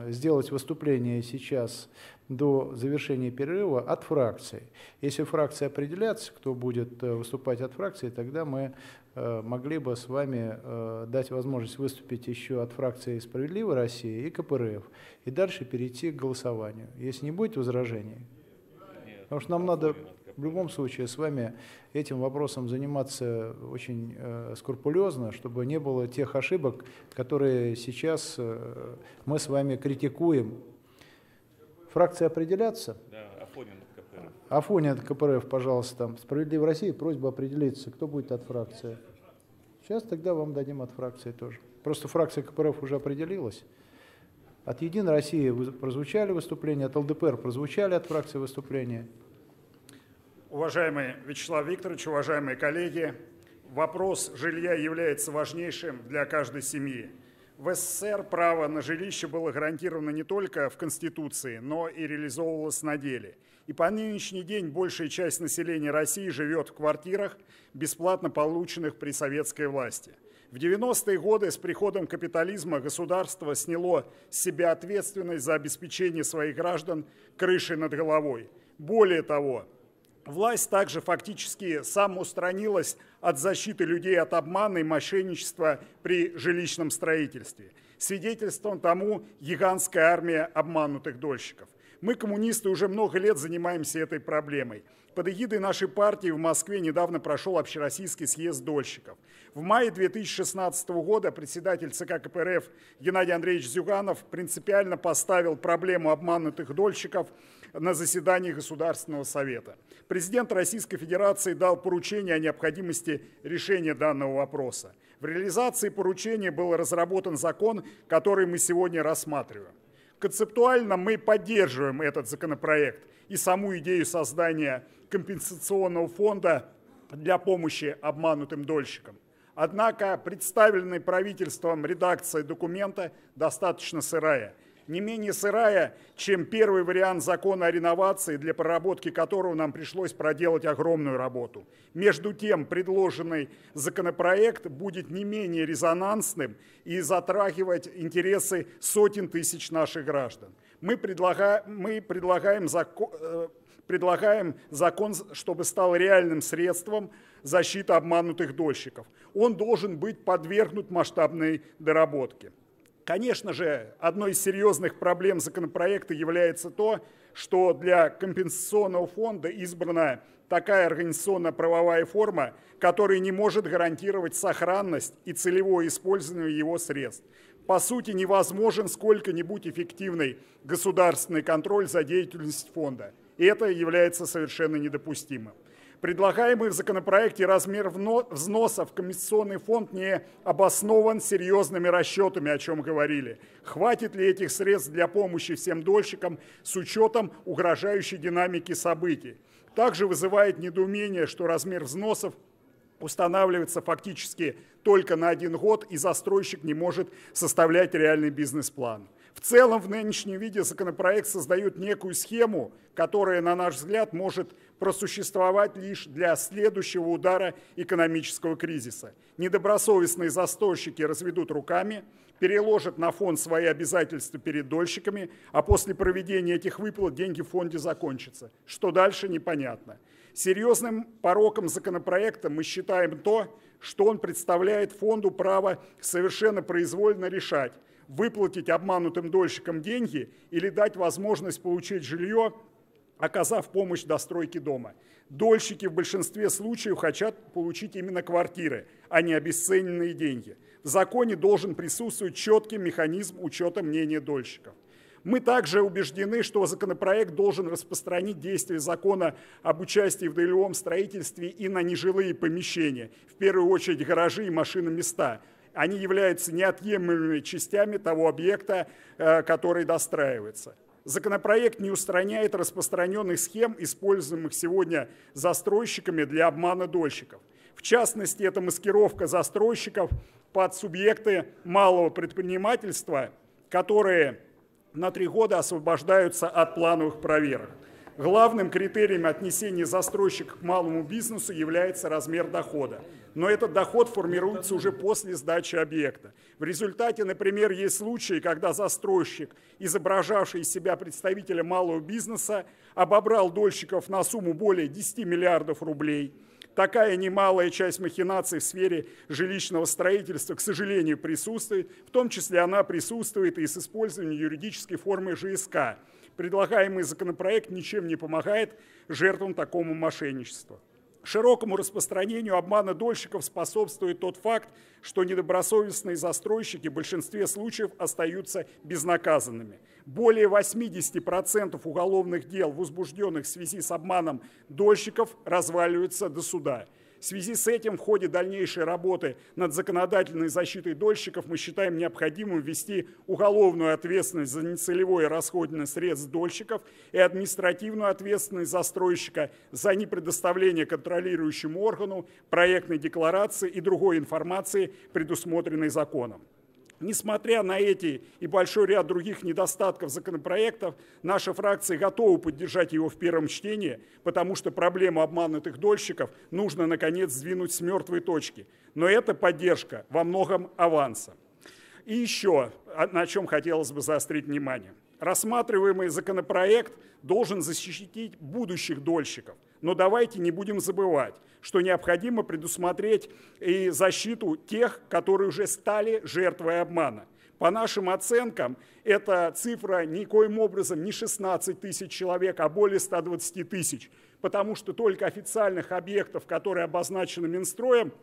сделать выступление сейчас до завершения перерыва от фракции. Если фракции определятся, кто будет выступать от фракции, тогда мы могли бы с вами дать возможность выступить еще от фракции «Справедливой России» и КПРФ, и дальше перейти к голосованию, если не будет возражений. Нет, потому что нам надо в любом случае с вами этим вопросом заниматься очень скрупулезно, чтобы не было тех ошибок, которые сейчас мы с вами критикуем. Фракции определятся? Да, Афонин от КПРФ. Афонин от КПРФ, пожалуйста. «Справедливая Россия», просьба определиться, кто будет от фракции. Сейчас тогда вам дадим от фракции тоже. Просто фракция КПРФ уже определилась. От «Единой России» прозвучали выступления, от ЛДПР прозвучали от фракции выступления. Уважаемый Вячеслав Викторович, уважаемые коллеги, вопрос жилья является важнейшим для каждой семьи. В СССР право на жилище было гарантировано не только в Конституции, но и реализовывалось на деле. И по нынешний день большая часть населения России живет в квартирах, бесплатно полученных при советской власти. В 90-е годы с приходом капитализма государство сняло с себя ответственность за обеспечение своих граждан крышей над головой. Более того, власть также фактически самоустранилась от защиты людей от обмана и мошенничества при жилищном строительстве. Свидетельством тому гигантская армия обманутых дольщиков. Мы, коммунисты, уже много лет занимаемся этой проблемой. Под эгидой нашей партии в Москве недавно прошел Общероссийский съезд дольщиков. В мае 2016 года председатель ЦК КПРФ Геннадий Андреевич Зюганов принципиально поставил проблему обманутых дольщиков на заседании Государственного совета. Президент Российской Федерации дал поручение о необходимости решения данного вопроса. В реализации поручения был разработан закон, который мы сегодня рассматриваем. Концептуально мы поддерживаем этот законопроект и саму идею создания компенсационного фонда для помощи обманутым дольщикам. Однако представленная правительством редакция документа достаточно сырая. Не менее сырая, чем первый вариант закона о реновации, для проработки которого нам пришлось проделать огромную работу. Между тем, предложенный законопроект будет не менее резонансным и затрагивать интересы сотен тысяч наших граждан. Мы предлагаем закон, чтобы стал реальным средством защиты обманутых дольщиков. Он должен быть подвергнут масштабной доработке. Конечно же, одной из серьезных проблем законопроекта является то, что для компенсационного фонда избрана такая организационно-правовая форма, которая не может гарантировать сохранность и целевое использование его средств. По сути, невозможен сколько-нибудь эффективный государственный контроль за деятельностью фонда. И это является совершенно недопустимым. Предлагаемый в законопроекте размер взноса в компенсационный фонд не обоснован серьезными расчетами, о чем говорили. Хватит ли этих средств для помощи всем дольщикам с учетом угрожающей динамики событий? Также вызывает недоумение, что размер взносов устанавливается фактически только на 1 год, и застройщик не может составлять реальный бизнес-план. В целом, в нынешнем виде законопроект создает некую схему, которая, на наш взгляд, может просуществовать лишь для следующего удара экономического кризиса. Недобросовестные застройщики разведут руками, переложат на фонд свои обязательства перед дольщиками, а после проведения этих выплат деньги в фонде закончатся. Что дальше, непонятно. Серьезным пороком законопроекта мы считаем то, что он представляет фонду право совершенно произвольно решать, выплатить обманутым дольщикам деньги или дать возможность получить жилье, оказав помощь в достройке дома. Дольщики в большинстве случаев хотят получить именно квартиры, а не обесцененные деньги. В законе должен присутствовать четкий механизм учета мнения дольщиков. Мы также убеждены, что законопроект должен распространить действие закона об участии в долевом строительстве и на нежилые помещения, в первую очередь гаражи и машиноместа. Они являются неотъемлемыми частями того объекта, который достраивается. Законопроект не устраняет распространенных схем, используемых сегодня застройщиками для обмана дольщиков. В частности, это маскировка застройщиков под субъекты малого предпринимательства, которые на 3 года освобождаются от плановых проверок. Главным критерием отнесения застройщика к малому бизнесу является размер дохода. Но этот доход формируется уже после сдачи объекта. В результате, например, есть случаи, когда застройщик, изображавший из себя представителя малого бизнеса, обобрал дольщиков на сумму более 10 миллиардов рублей. Такая немалая часть махинаций в сфере жилищного строительства, к сожалению, присутствует. В том числе она присутствует и с использованием юридической формы ЖСК. Предлагаемый законопроект ничем не помогает жертвам такому мошенничеству. Широкому распространению обмана дольщиков способствует тот факт, что недобросовестные застройщики в большинстве случаев остаются безнаказанными. Более 80% уголовных дел, возбужденных в связи с обманом дольщиков, разваливаются до суда. В связи с этим в ходе дальнейшей работы над законодательной защитой дольщиков мы считаем необходимым ввести уголовную ответственность за нецелевое расходование средств дольщиков и административную ответственность застройщика за непредоставление контролирующему органу проектной декларации и другой информации, предусмотренной законом. Несмотря на эти и большой ряд других недостатков законопроектов, наша фракция готова поддержать его в первом чтении, потому что проблему обманутых дольщиков нужно, наконец, сдвинуть с мертвой точки. Но эта поддержка во многом аванса. И еще, на чем хотелось бы заострить внимание. Рассматриваемый законопроект должен защитить будущих дольщиков. Но давайте не будем забывать, что необходимо предусмотреть и защиту тех, которые уже стали жертвой обмана. По нашим оценкам, эта цифра никоим образом не 16 тысяч человек, а более 120 тысяч, потому что только официальных объектов, которые обозначены Минстроем,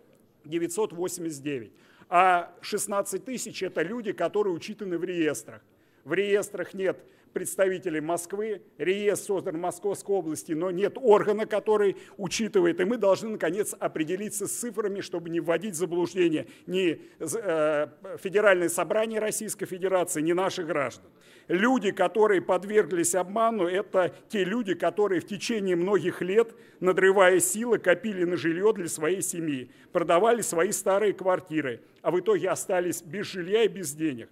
989, а 16 тысяч – это люди, которые учитаны в реестрах. В реестрах нет представителей Москвы, реестр создан в Московской области, но нет органа, который учитывает. И мы должны, наконец, определиться с цифрами, чтобы не вводить в заблуждение ни Федеральное собрание Российской Федерации, ни наших граждан. Люди, которые подверглись обману, это те люди, которые в течение многих лет, надрывая силы, копили на жилье для своей семьи, продавали свои старые квартиры, а в итоге остались без жилья и без денег.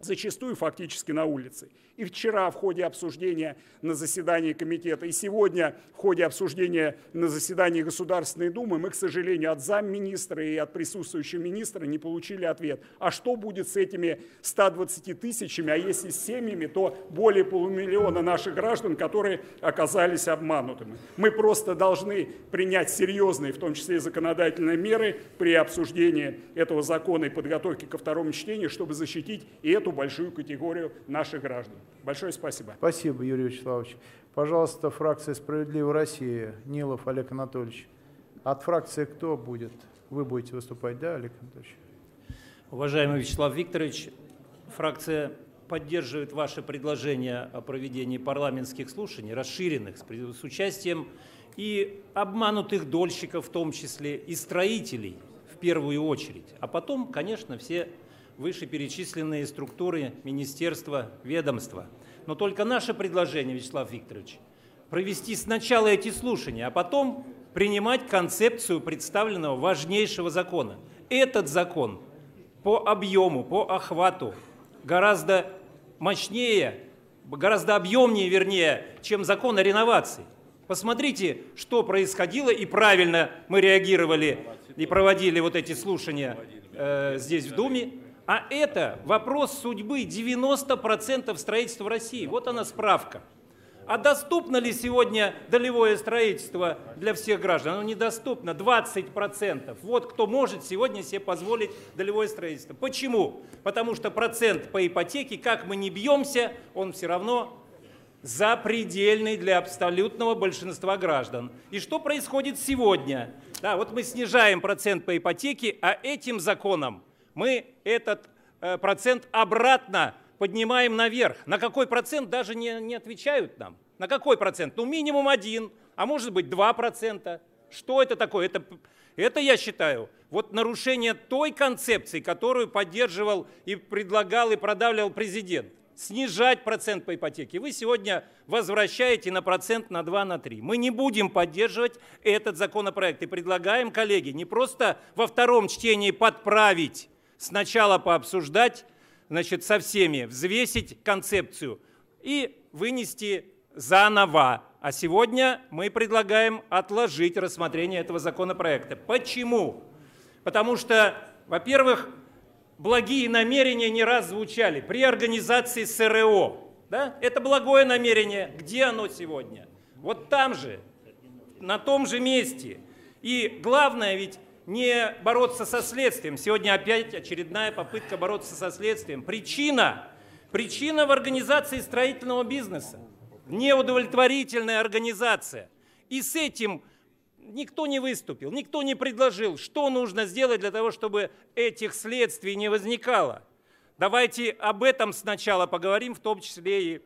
Зачастую фактически на улице. И вчера в ходе обсуждения на заседании комитета, и сегодня в ходе обсуждения на заседании Государственной Думы мы, к сожалению, от замминистра и от присутствующего министра не получили ответ. А что будет с этими 120 тысячами, а если с семьями, то более полумиллиона наших граждан, которые оказались обманутыми. Мы просто должны принять серьезные, в том числе и законодательные меры при обсуждении этого закона и подготовке ко второму чтению, чтобы защитить и эту большую категорию наших граждан. Большое спасибо. Спасибо, Юрий Вячеславович. Пожалуйста, фракция «Справедливая Россия», Нилов Олег Анатольевич. От фракции кто будет? Вы будете выступать, да, Олег Анатольевич? Уважаемый Вячеслав Викторович, фракция поддерживает ваше предложение о проведении парламентских слушаний, расширенных с участием и обманутых дольщиков, в том числе и строителей, в первую очередь. А потом, конечно, все вышеперечисленные структуры, министерства, ведомства. Но только наше предложение, Вячеслав Викторович, провести сначала эти слушания, а потом принимать концепцию представленного важнейшего закона. Этот закон по объему, по охвату гораздо мощнее, гораздо объемнее, вернее, чем закон о реновации. Посмотрите, что происходило, и правильно мы реагировали и проводили вот эти слушания здесь в Думе. А это вопрос судьбы 90% строительства в России. Вот она справка. А доступно ли сегодня долевое строительство для всех граждан? Оно недоступно. 20%. Вот кто может сегодня себе позволить долевое строительство. Почему? Потому что процент по ипотеке, как мы не бьемся, он все равно запредельный для абсолютного большинства граждан. И что происходит сегодня? Да, вот мы снижаем процент по ипотеке, а этим законом мы этот процент обратно поднимаем наверх. На какой процент даже не отвечают нам. На какой процент? Ну, минимум 1, а может быть 2%. Что это такое? Это я считаю, вот нарушение той концепции, которую поддерживал и предлагал, и продавливал президент. Снижать процент по ипотеке. Вы сегодня возвращаете на процент, на 2, на 3. Мы не будем поддерживать этот законопроект. И предлагаем, коллеги, не просто во втором чтении подправить, сначала пообсуждать, значит, со всеми, взвесить концепцию и вынести заново. А сегодня мы предлагаем отложить рассмотрение этого законопроекта. Почему? Потому что, во-первых, благие намерения не раз звучали при организации СРО. Да? Это благое намерение. Где оно сегодня? Вот там же, на том же месте. И главное ведь не бороться со следствием. Сегодня опять очередная попытка бороться со следствием. Причина в организации строительного бизнеса. Неудовлетворительная организация. И с этим никто не выступил, никто не предложил, что нужно сделать для того, чтобы этих следствий не возникало. Давайте об этом сначала поговорим, в том числе и,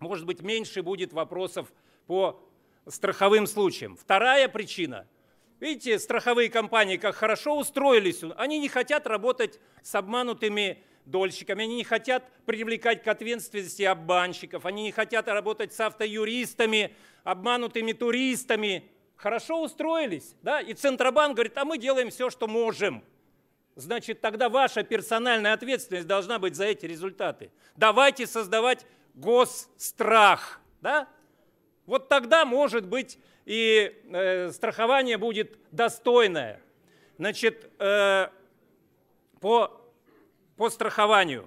может быть, меньше будет вопросов по страховым случаям. Вторая причина. Видите, страховые компании как хорошо устроились. Они не хотят работать с обманутыми дольщиками, они не хотят привлекать к ответственности обманщиков, они не хотят работать с автоюристами, обманутыми туристами. Хорошо устроились, да? И Центробанк говорит, а мы делаем все, что можем. Значит, тогда ваша персональная ответственность должна быть за эти результаты. Давайте создавать госстрах, да? Вот тогда, может быть, и страхование будет достойное. Значит, по страхованию.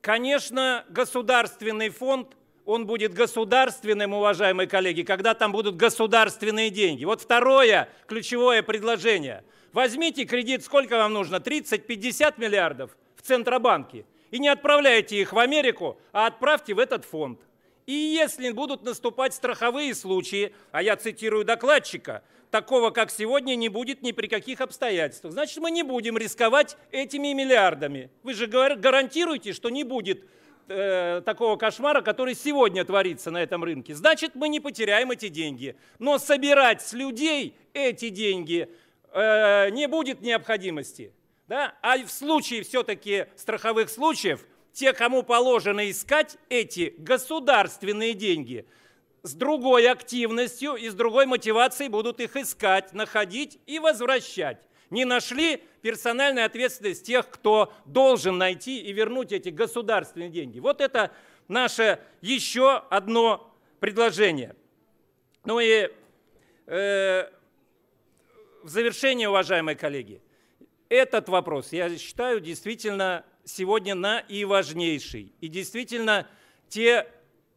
Конечно, государственный фонд, он будет государственным, уважаемые коллеги, когда там будут государственные деньги. Вот второе ключевое предложение. Возьмите кредит, сколько вам нужно, 30-50 миллиардов в Центробанке. и не отправляйте их в Америку, а отправьте в этот фонд. И если будут наступать страховые случаи, а я цитирую докладчика, такого, как сегодня, не будет ни при каких обстоятельствах. Значит, мы не будем рисковать этими миллиардами. Вы же гарантируете, что не будет такого кошмара, который сегодня творится на этом рынке. Значит, мы не потеряем эти деньги. Но собирать с людей эти деньги не будет необходимости. Да? А в случае все-таки страховых случаев, те, кому положено искать эти государственные деньги, с другой активностью и с другой мотивацией будут их искать, находить и возвращать. Не нашли — персональная ответственность тех, кто должен найти и вернуть эти государственные деньги. Вот это наше еще одно предложение. Ну и в завершение, уважаемые коллеги, этот вопрос, я считаю, действительно сегодня наиважнейший. И действительно те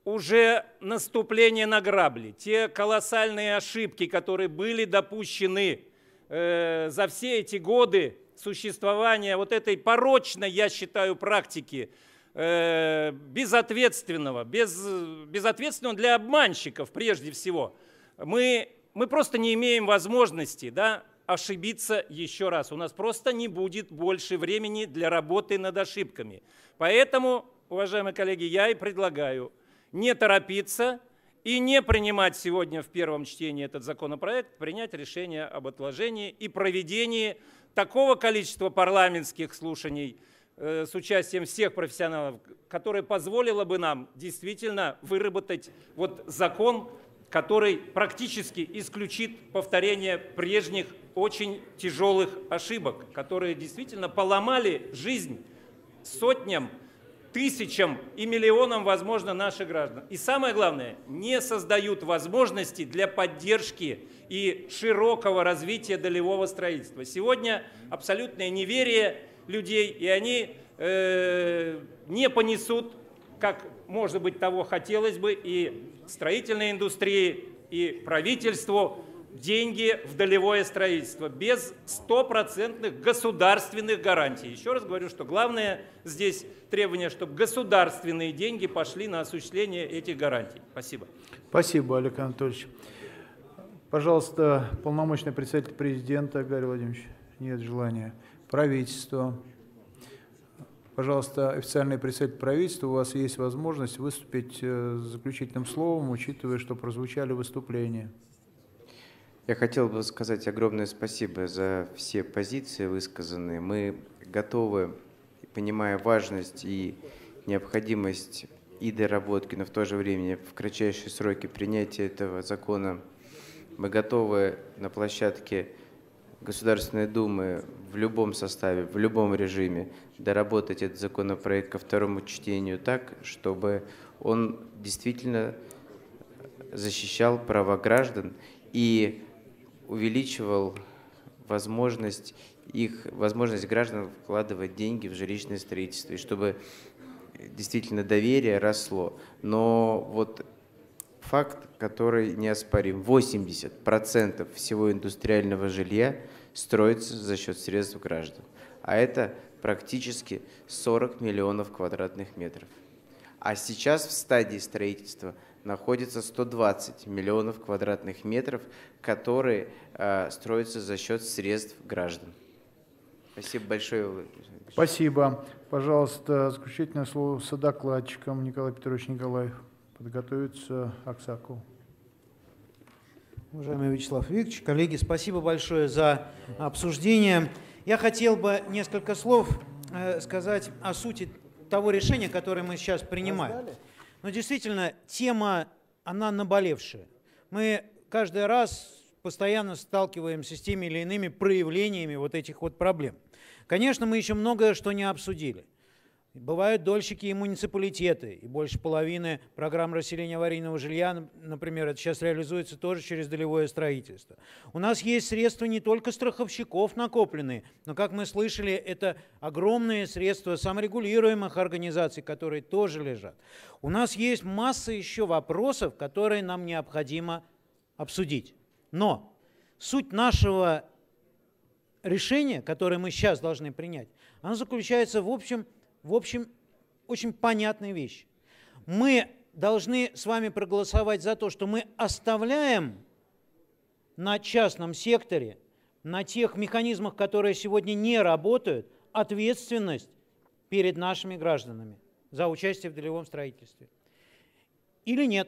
уже наступления на грабли, те колоссальные ошибки, которые были допущены за все эти годы существования вот этой порочной, я считаю, практики, безответственного для обманщиков прежде всего, мы просто не имеем возможности, да, ошибиться еще раз. У нас просто не будет больше времени для работы над ошибками. Поэтому, уважаемые коллеги, я и предлагаю не торопиться и не принимать сегодня в первом чтении этот законопроект, принять решение об отложении и проведении такого количества парламентских слушаний с участием всех профессионалов, которое позволило бы нам действительно выработать вот закон, который практически исключит повторение прежних очень тяжелых ошибок, которые действительно поломали жизнь сотням, тысячам и миллионам, возможно, наших граждан. И самое главное, не создают возможности для поддержки и широкого развития долевого строительства. Сегодня абсолютное неверие людей, и они не понесут, как, может быть, того хотелось бы, и строительной индустрии, и правительству, деньги в долевое строительство без стопроцентных государственных гарантий. Еще раз говорю, что главное здесь требование, чтобы государственные деньги пошли на осуществление этих гарантий. Спасибо. Спасибо, Олег Анатольевич. Пожалуйста, полномочный представитель президента Гарри Владимирович. Нет желания. Правительство. Пожалуйста, официальный представитель правительства, у вас есть возможность выступить с заключительным словом, учитывая, что прозвучали выступления. Я хотел бы сказать огромное спасибо за все позиции высказанные. Мы готовы, понимая важность и необходимость и доработки, но в то же время в кратчайшие сроки принятия этого закона, мы готовы на площадке Государственной Думы в любом составе, в любом режиме доработать этот законопроект ко второму чтению так, чтобы он действительно защищал права граждан и увеличивал возможность граждан вкладывать деньги в жилищное строительство, и чтобы действительно доверие росло. Но вот факт, который неоспорим, 80% всего индустриального жилья строится за счет средств граждан, а это практически 40 миллионов квадратных метров. А сейчас в стадии строительства находится 120 миллионов квадратных метров, которые строятся за счет средств граждан. Спасибо большое, Владимир Владимирович. Спасибо. Пожалуйста, заключительное слово содокладчиком Николай Петрович Николаев. Подготовится Аксакову. Уважаемый Вячеслав Викторович, коллеги, спасибо большое за обсуждение. Я хотел бы несколько слов сказать о сути того решения, которое мы сейчас принимаем. Но действительно, тема, она наболевшая. Мы каждый раз постоянно сталкиваемся с теми или иными проявлениями вот этих вот проблем. Конечно, мы еще многое что не обсудили. Бывают дольщики и муниципалитеты, и больше половины программ расселения аварийного жилья, например, это сейчас реализуется тоже через долевое строительство. У нас есть средства не только страховщиков накопленные, но, как мы слышали, это огромные средства саморегулируемых организаций, которые тоже лежат. У нас есть масса еще вопросов, которые нам необходимо обсудить. Но суть нашего решения, которое мы сейчас должны принять, она заключается в общем очень понятная вещь. Мы должны с вами проголосовать за то, что мы оставляем на частном секторе, на тех механизмах, которые сегодня не работают, ответственность перед нашими гражданами за участие в долевом строительстве. Или нет?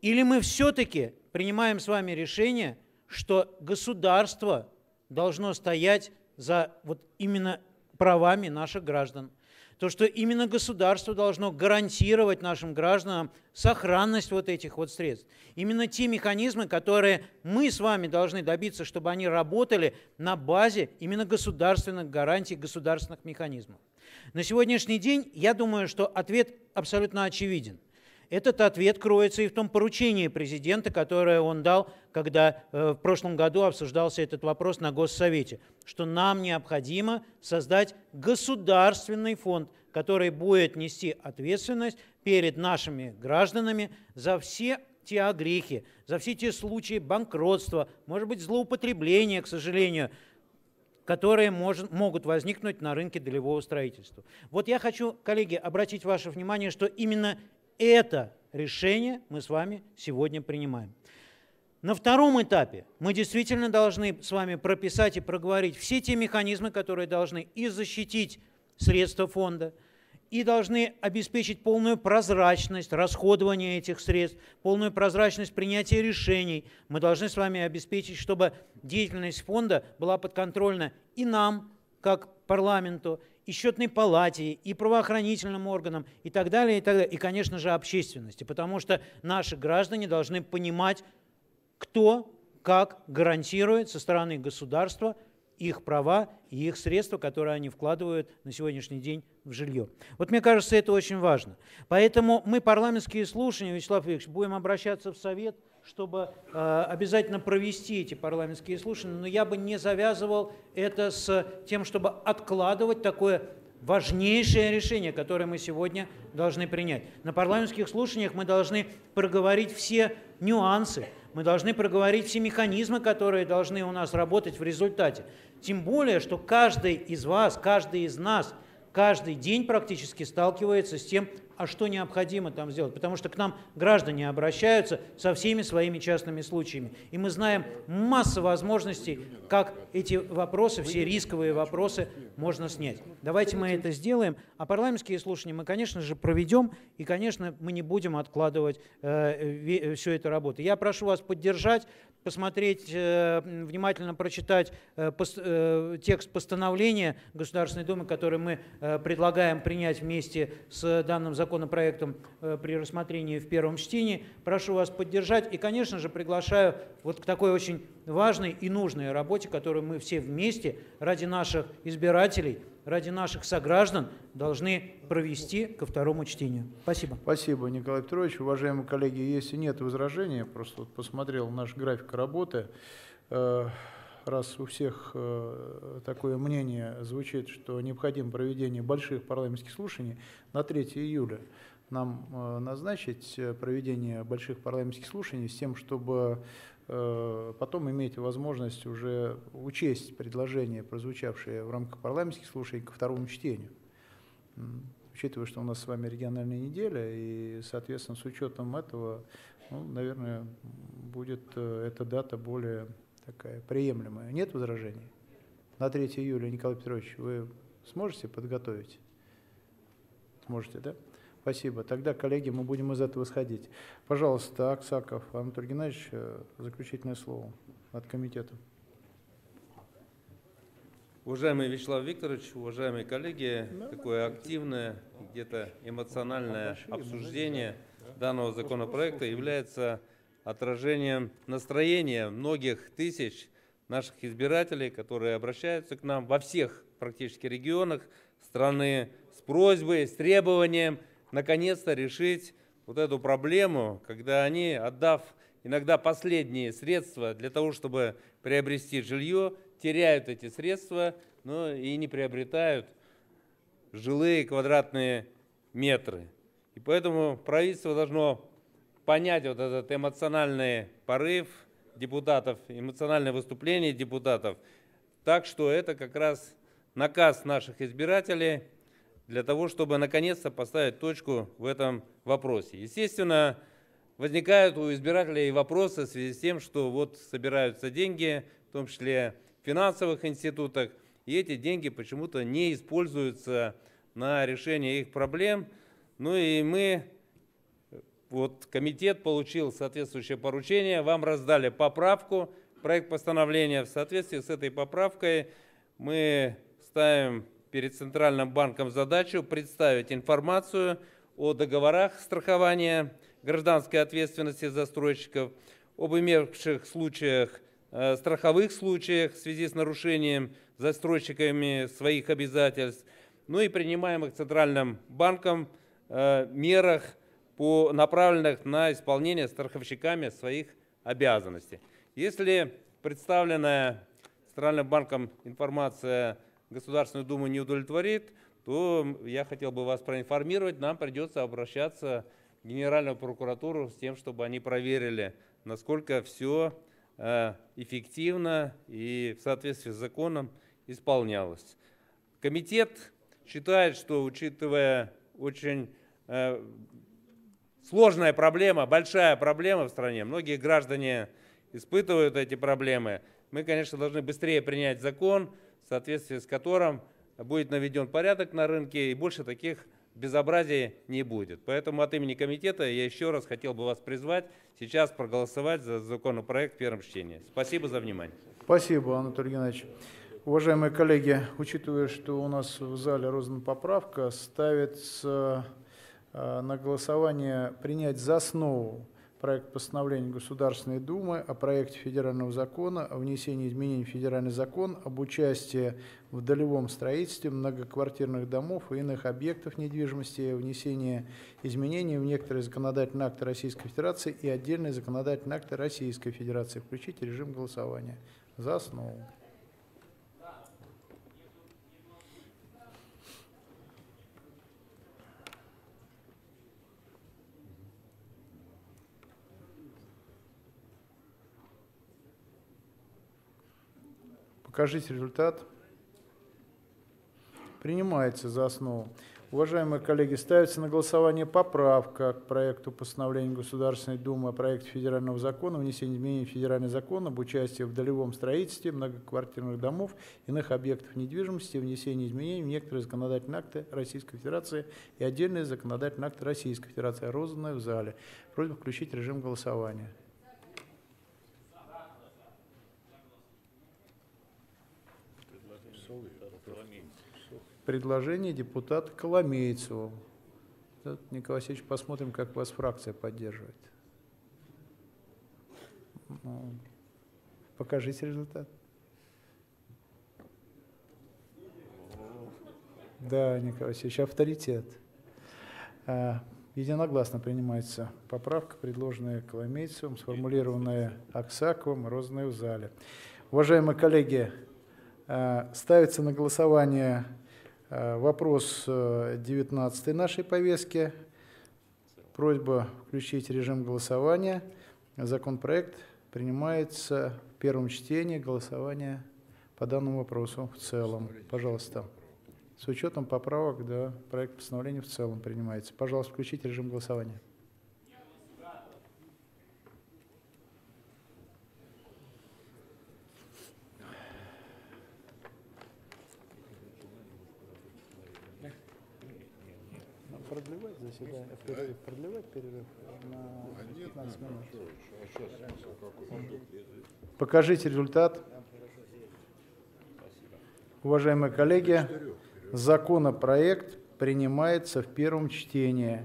Или мы все-таки принимаем с вами решение, что государство должно стоять за вот именно правами наших граждан? То, что именно государство должно гарантировать нашим гражданам сохранность вот этих вот средств. Именно те механизмы, которые мы с вами должны добиться, чтобы они работали на базе именно государственных гарантий, государственных механизмов. На сегодняшний день, я думаю, что ответ абсолютно очевиден. Этот ответ кроется и в том поручении президента, которое он дал, когда в прошлом году обсуждался этот вопрос на Госсовете, что нам необходимо создать государственный фонд, который будет нести ответственность перед нашими гражданами за все те огрехи, за все те случаи банкротства, может быть, злоупотребления, к сожалению, которые могут возникнуть на рынке долевого строительства. Вот я хочу, коллеги, обратить ваше внимание, что именно это решение мы с вами сегодня принимаем. На втором этапе мы действительно должны с вами прописать и проговорить все те механизмы, которые должны и защитить средства фонда, и должны обеспечить полную прозрачность расходования этих средств, полную прозрачность принятия решений. Мы должны с вами обеспечить, чтобы деятельность фонда была подконтрольна и нам, как парламенту, и счетной палате, и правоохранительным органам, и так далее, и так далее. И, конечно же, общественности, потому что наши граждане должны понимать, кто как гарантирует со стороны государства их права и их средства, которые они вкладывают на сегодняшний день в жилье. Вот мне кажется, это очень важно. Поэтому мы парламентские слушания, Вячеслав Викторович, будем обращаться в Совет, чтобы обязательно провести эти парламентские слушания, но я бы не завязывал это с тем, чтобы откладывать такое важнейшее решение, которое мы сегодня должны принять. На парламентских слушаниях мы должны проговорить все нюансы, мы должны проговорить все механизмы, которые должны у нас работать в результате. Тем более, что каждый из вас, каждый из нас каждый день практически сталкивается с тем, а что необходимо там сделать, потому что к нам граждане обращаются со всеми своими частными случаями. И мы знаем массу возможностей, как эти вопросы, все рисковые вопросы можно снять. Давайте мы это сделаем, а парламентские слушания мы, конечно же, проведем, и, конечно, мы не будем откладывать всю эту работу. Я прошу вас поддержать, посмотреть, внимательно прочитать текст постановления Государственной Думы, который мы предлагаем принять вместе с данным законопроектом при рассмотрении в первом чтении. Прошу вас поддержать и, конечно же, приглашаю вот к такой очень важной и нужной работе, которую мы все вместе ради наших избирателей, ради наших сограждан должны провести ко второму чтению. Спасибо. Спасибо, Николай Петрович. Уважаемые коллеги, если нет возражений, я просто вот посмотрел наш график работы. Раз у всех такое мнение звучит, что необходимо проведение больших парламентских слушаний, на 3 июля нам назначить проведение больших парламентских слушаний с тем, чтобы потом иметь возможность уже учесть предложения, прозвучавшие в рамках парламентских слушаний, к второму чтению. Учитывая, что у нас с вами региональная неделя, и, соответственно, с учетом этого, ну, наверное, будет эта дата более такая приемлемая. Нет возражений? На 3 июля, Николай Петрович, вы сможете подготовить? Сможете, да? Спасибо. Тогда, коллеги, мы будем из этого сходить. Пожалуйста, Аксаков Анатолий Геннадьевич, заключительное слово от комитета. Уважаемый Вячеслав Викторович, уважаемые коллеги, такое активное, где-то эмоциональное обсуждение данного законопроекта является отражением настроения многих тысяч наших избирателей, которые обращаются к нам во всех практически регионах страны с просьбой, с требованием наконец-то решить вот эту проблему, когда они, отдав иногда последние средства для того, чтобы приобрести жилье, теряют эти средства, но и не приобретают жилые квадратные метры. И поэтому правительство должно понять вот этот эмоциональный порыв депутатов, эмоциональное выступление депутатов. Так что это как раз наказ наших избирателей для того, чтобы наконец-то поставить точку в этом вопросе. Естественно, возникают у избирателей вопросы в связи с тем, что вот собираются деньги, в том числе в финансовых институтах, и эти деньги почему-то не используются на решение их проблем. Ну и мы, вот комитет получил соответствующее поручение, вам раздали поправку, проект постановления. В соответствии с этой поправкой мы ставим перед Центральным банком задачу представить информацию о договорах страхования гражданской ответственности застройщиков, об имевших случаях, страховых случаях в связи с нарушением застройщиками своих обязательств, ну и принимаемых Центральным банком мерах, направленных на исполнение страховщиками своих обязанностей. Если представленная Центральным банком информация Государственную Думу не удовлетворит, то я хотел бы вас проинформировать, нам придется обращаться в Генеральную прокуратуру с тем, чтобы они проверили, насколько все эффективно и в соответствии с законом исполнялось. Комитет считает, что, учитывая очень сложная проблема, большая проблема в стране, многие граждане испытывают эти проблемы, мы, конечно, должны быстрее принять закон, в соответствии с которым будет наведен порядок на рынке и больше таких безобразий не будет. Поэтому от имени комитета я еще раз хотел бы вас призвать сейчас проголосовать за законопроект в первом чтении. Спасибо за внимание. Спасибо, Анатолий Геннадьевич. Уважаемые коллеги, учитывая, что у нас в зале роздана поправка, ставится на голосование принять за основу проект постановления Государственной Думы о проекте федерального закона о внесении изменений в федеральный закон об участии в долевом строительстве многоквартирных домов и иных объектов недвижимости, внесение изменений в некоторые законодательные акты Российской Федерации и отдельные законодательные акты Российской Федерации. Включить режим голосования. За основу. Покажите результат. Принимается за основу. Уважаемые коллеги, ставится на голосование поправка к проекту постановления Государственной Думы о проекте федерального закона о внесении изменений в федеральный закон об участии в долевом строительстве многоквартирных домов, иных объектов недвижимости, внесении изменений в некоторые законодательные акты Российской Федерации и отдельные законодательные акты Российской Федерации, розданные в зале. Просьба включить режим голосования. Предложение депутата Коломейцева. Николай Васильевич, посмотрим, как вас фракция поддерживает. Покажите результат. Да, Николай Васильевич, авторитет. Единогласно принимается поправка, предложенная Коломейцевым, сформулированная Аксаковым, розданная в зале. Уважаемые коллеги, ставится на голосование вопрос 19 нашей повестки. Просьба включить режим голосования. Законопроект принимается в первом чтении. Голосование по данному вопросу в целом. Пожалуйста. С учетом поправок, да, проект постановления в целом принимается. Пожалуйста, включить режим голосования. Продлевать перерыв на 15 минут. Покажите результат. Уважаемые коллеги, законопроект принимается в первом чтении.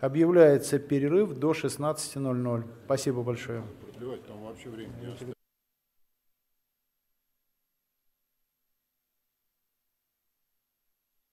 Объявляется перерыв до 16:00. Спасибо большое.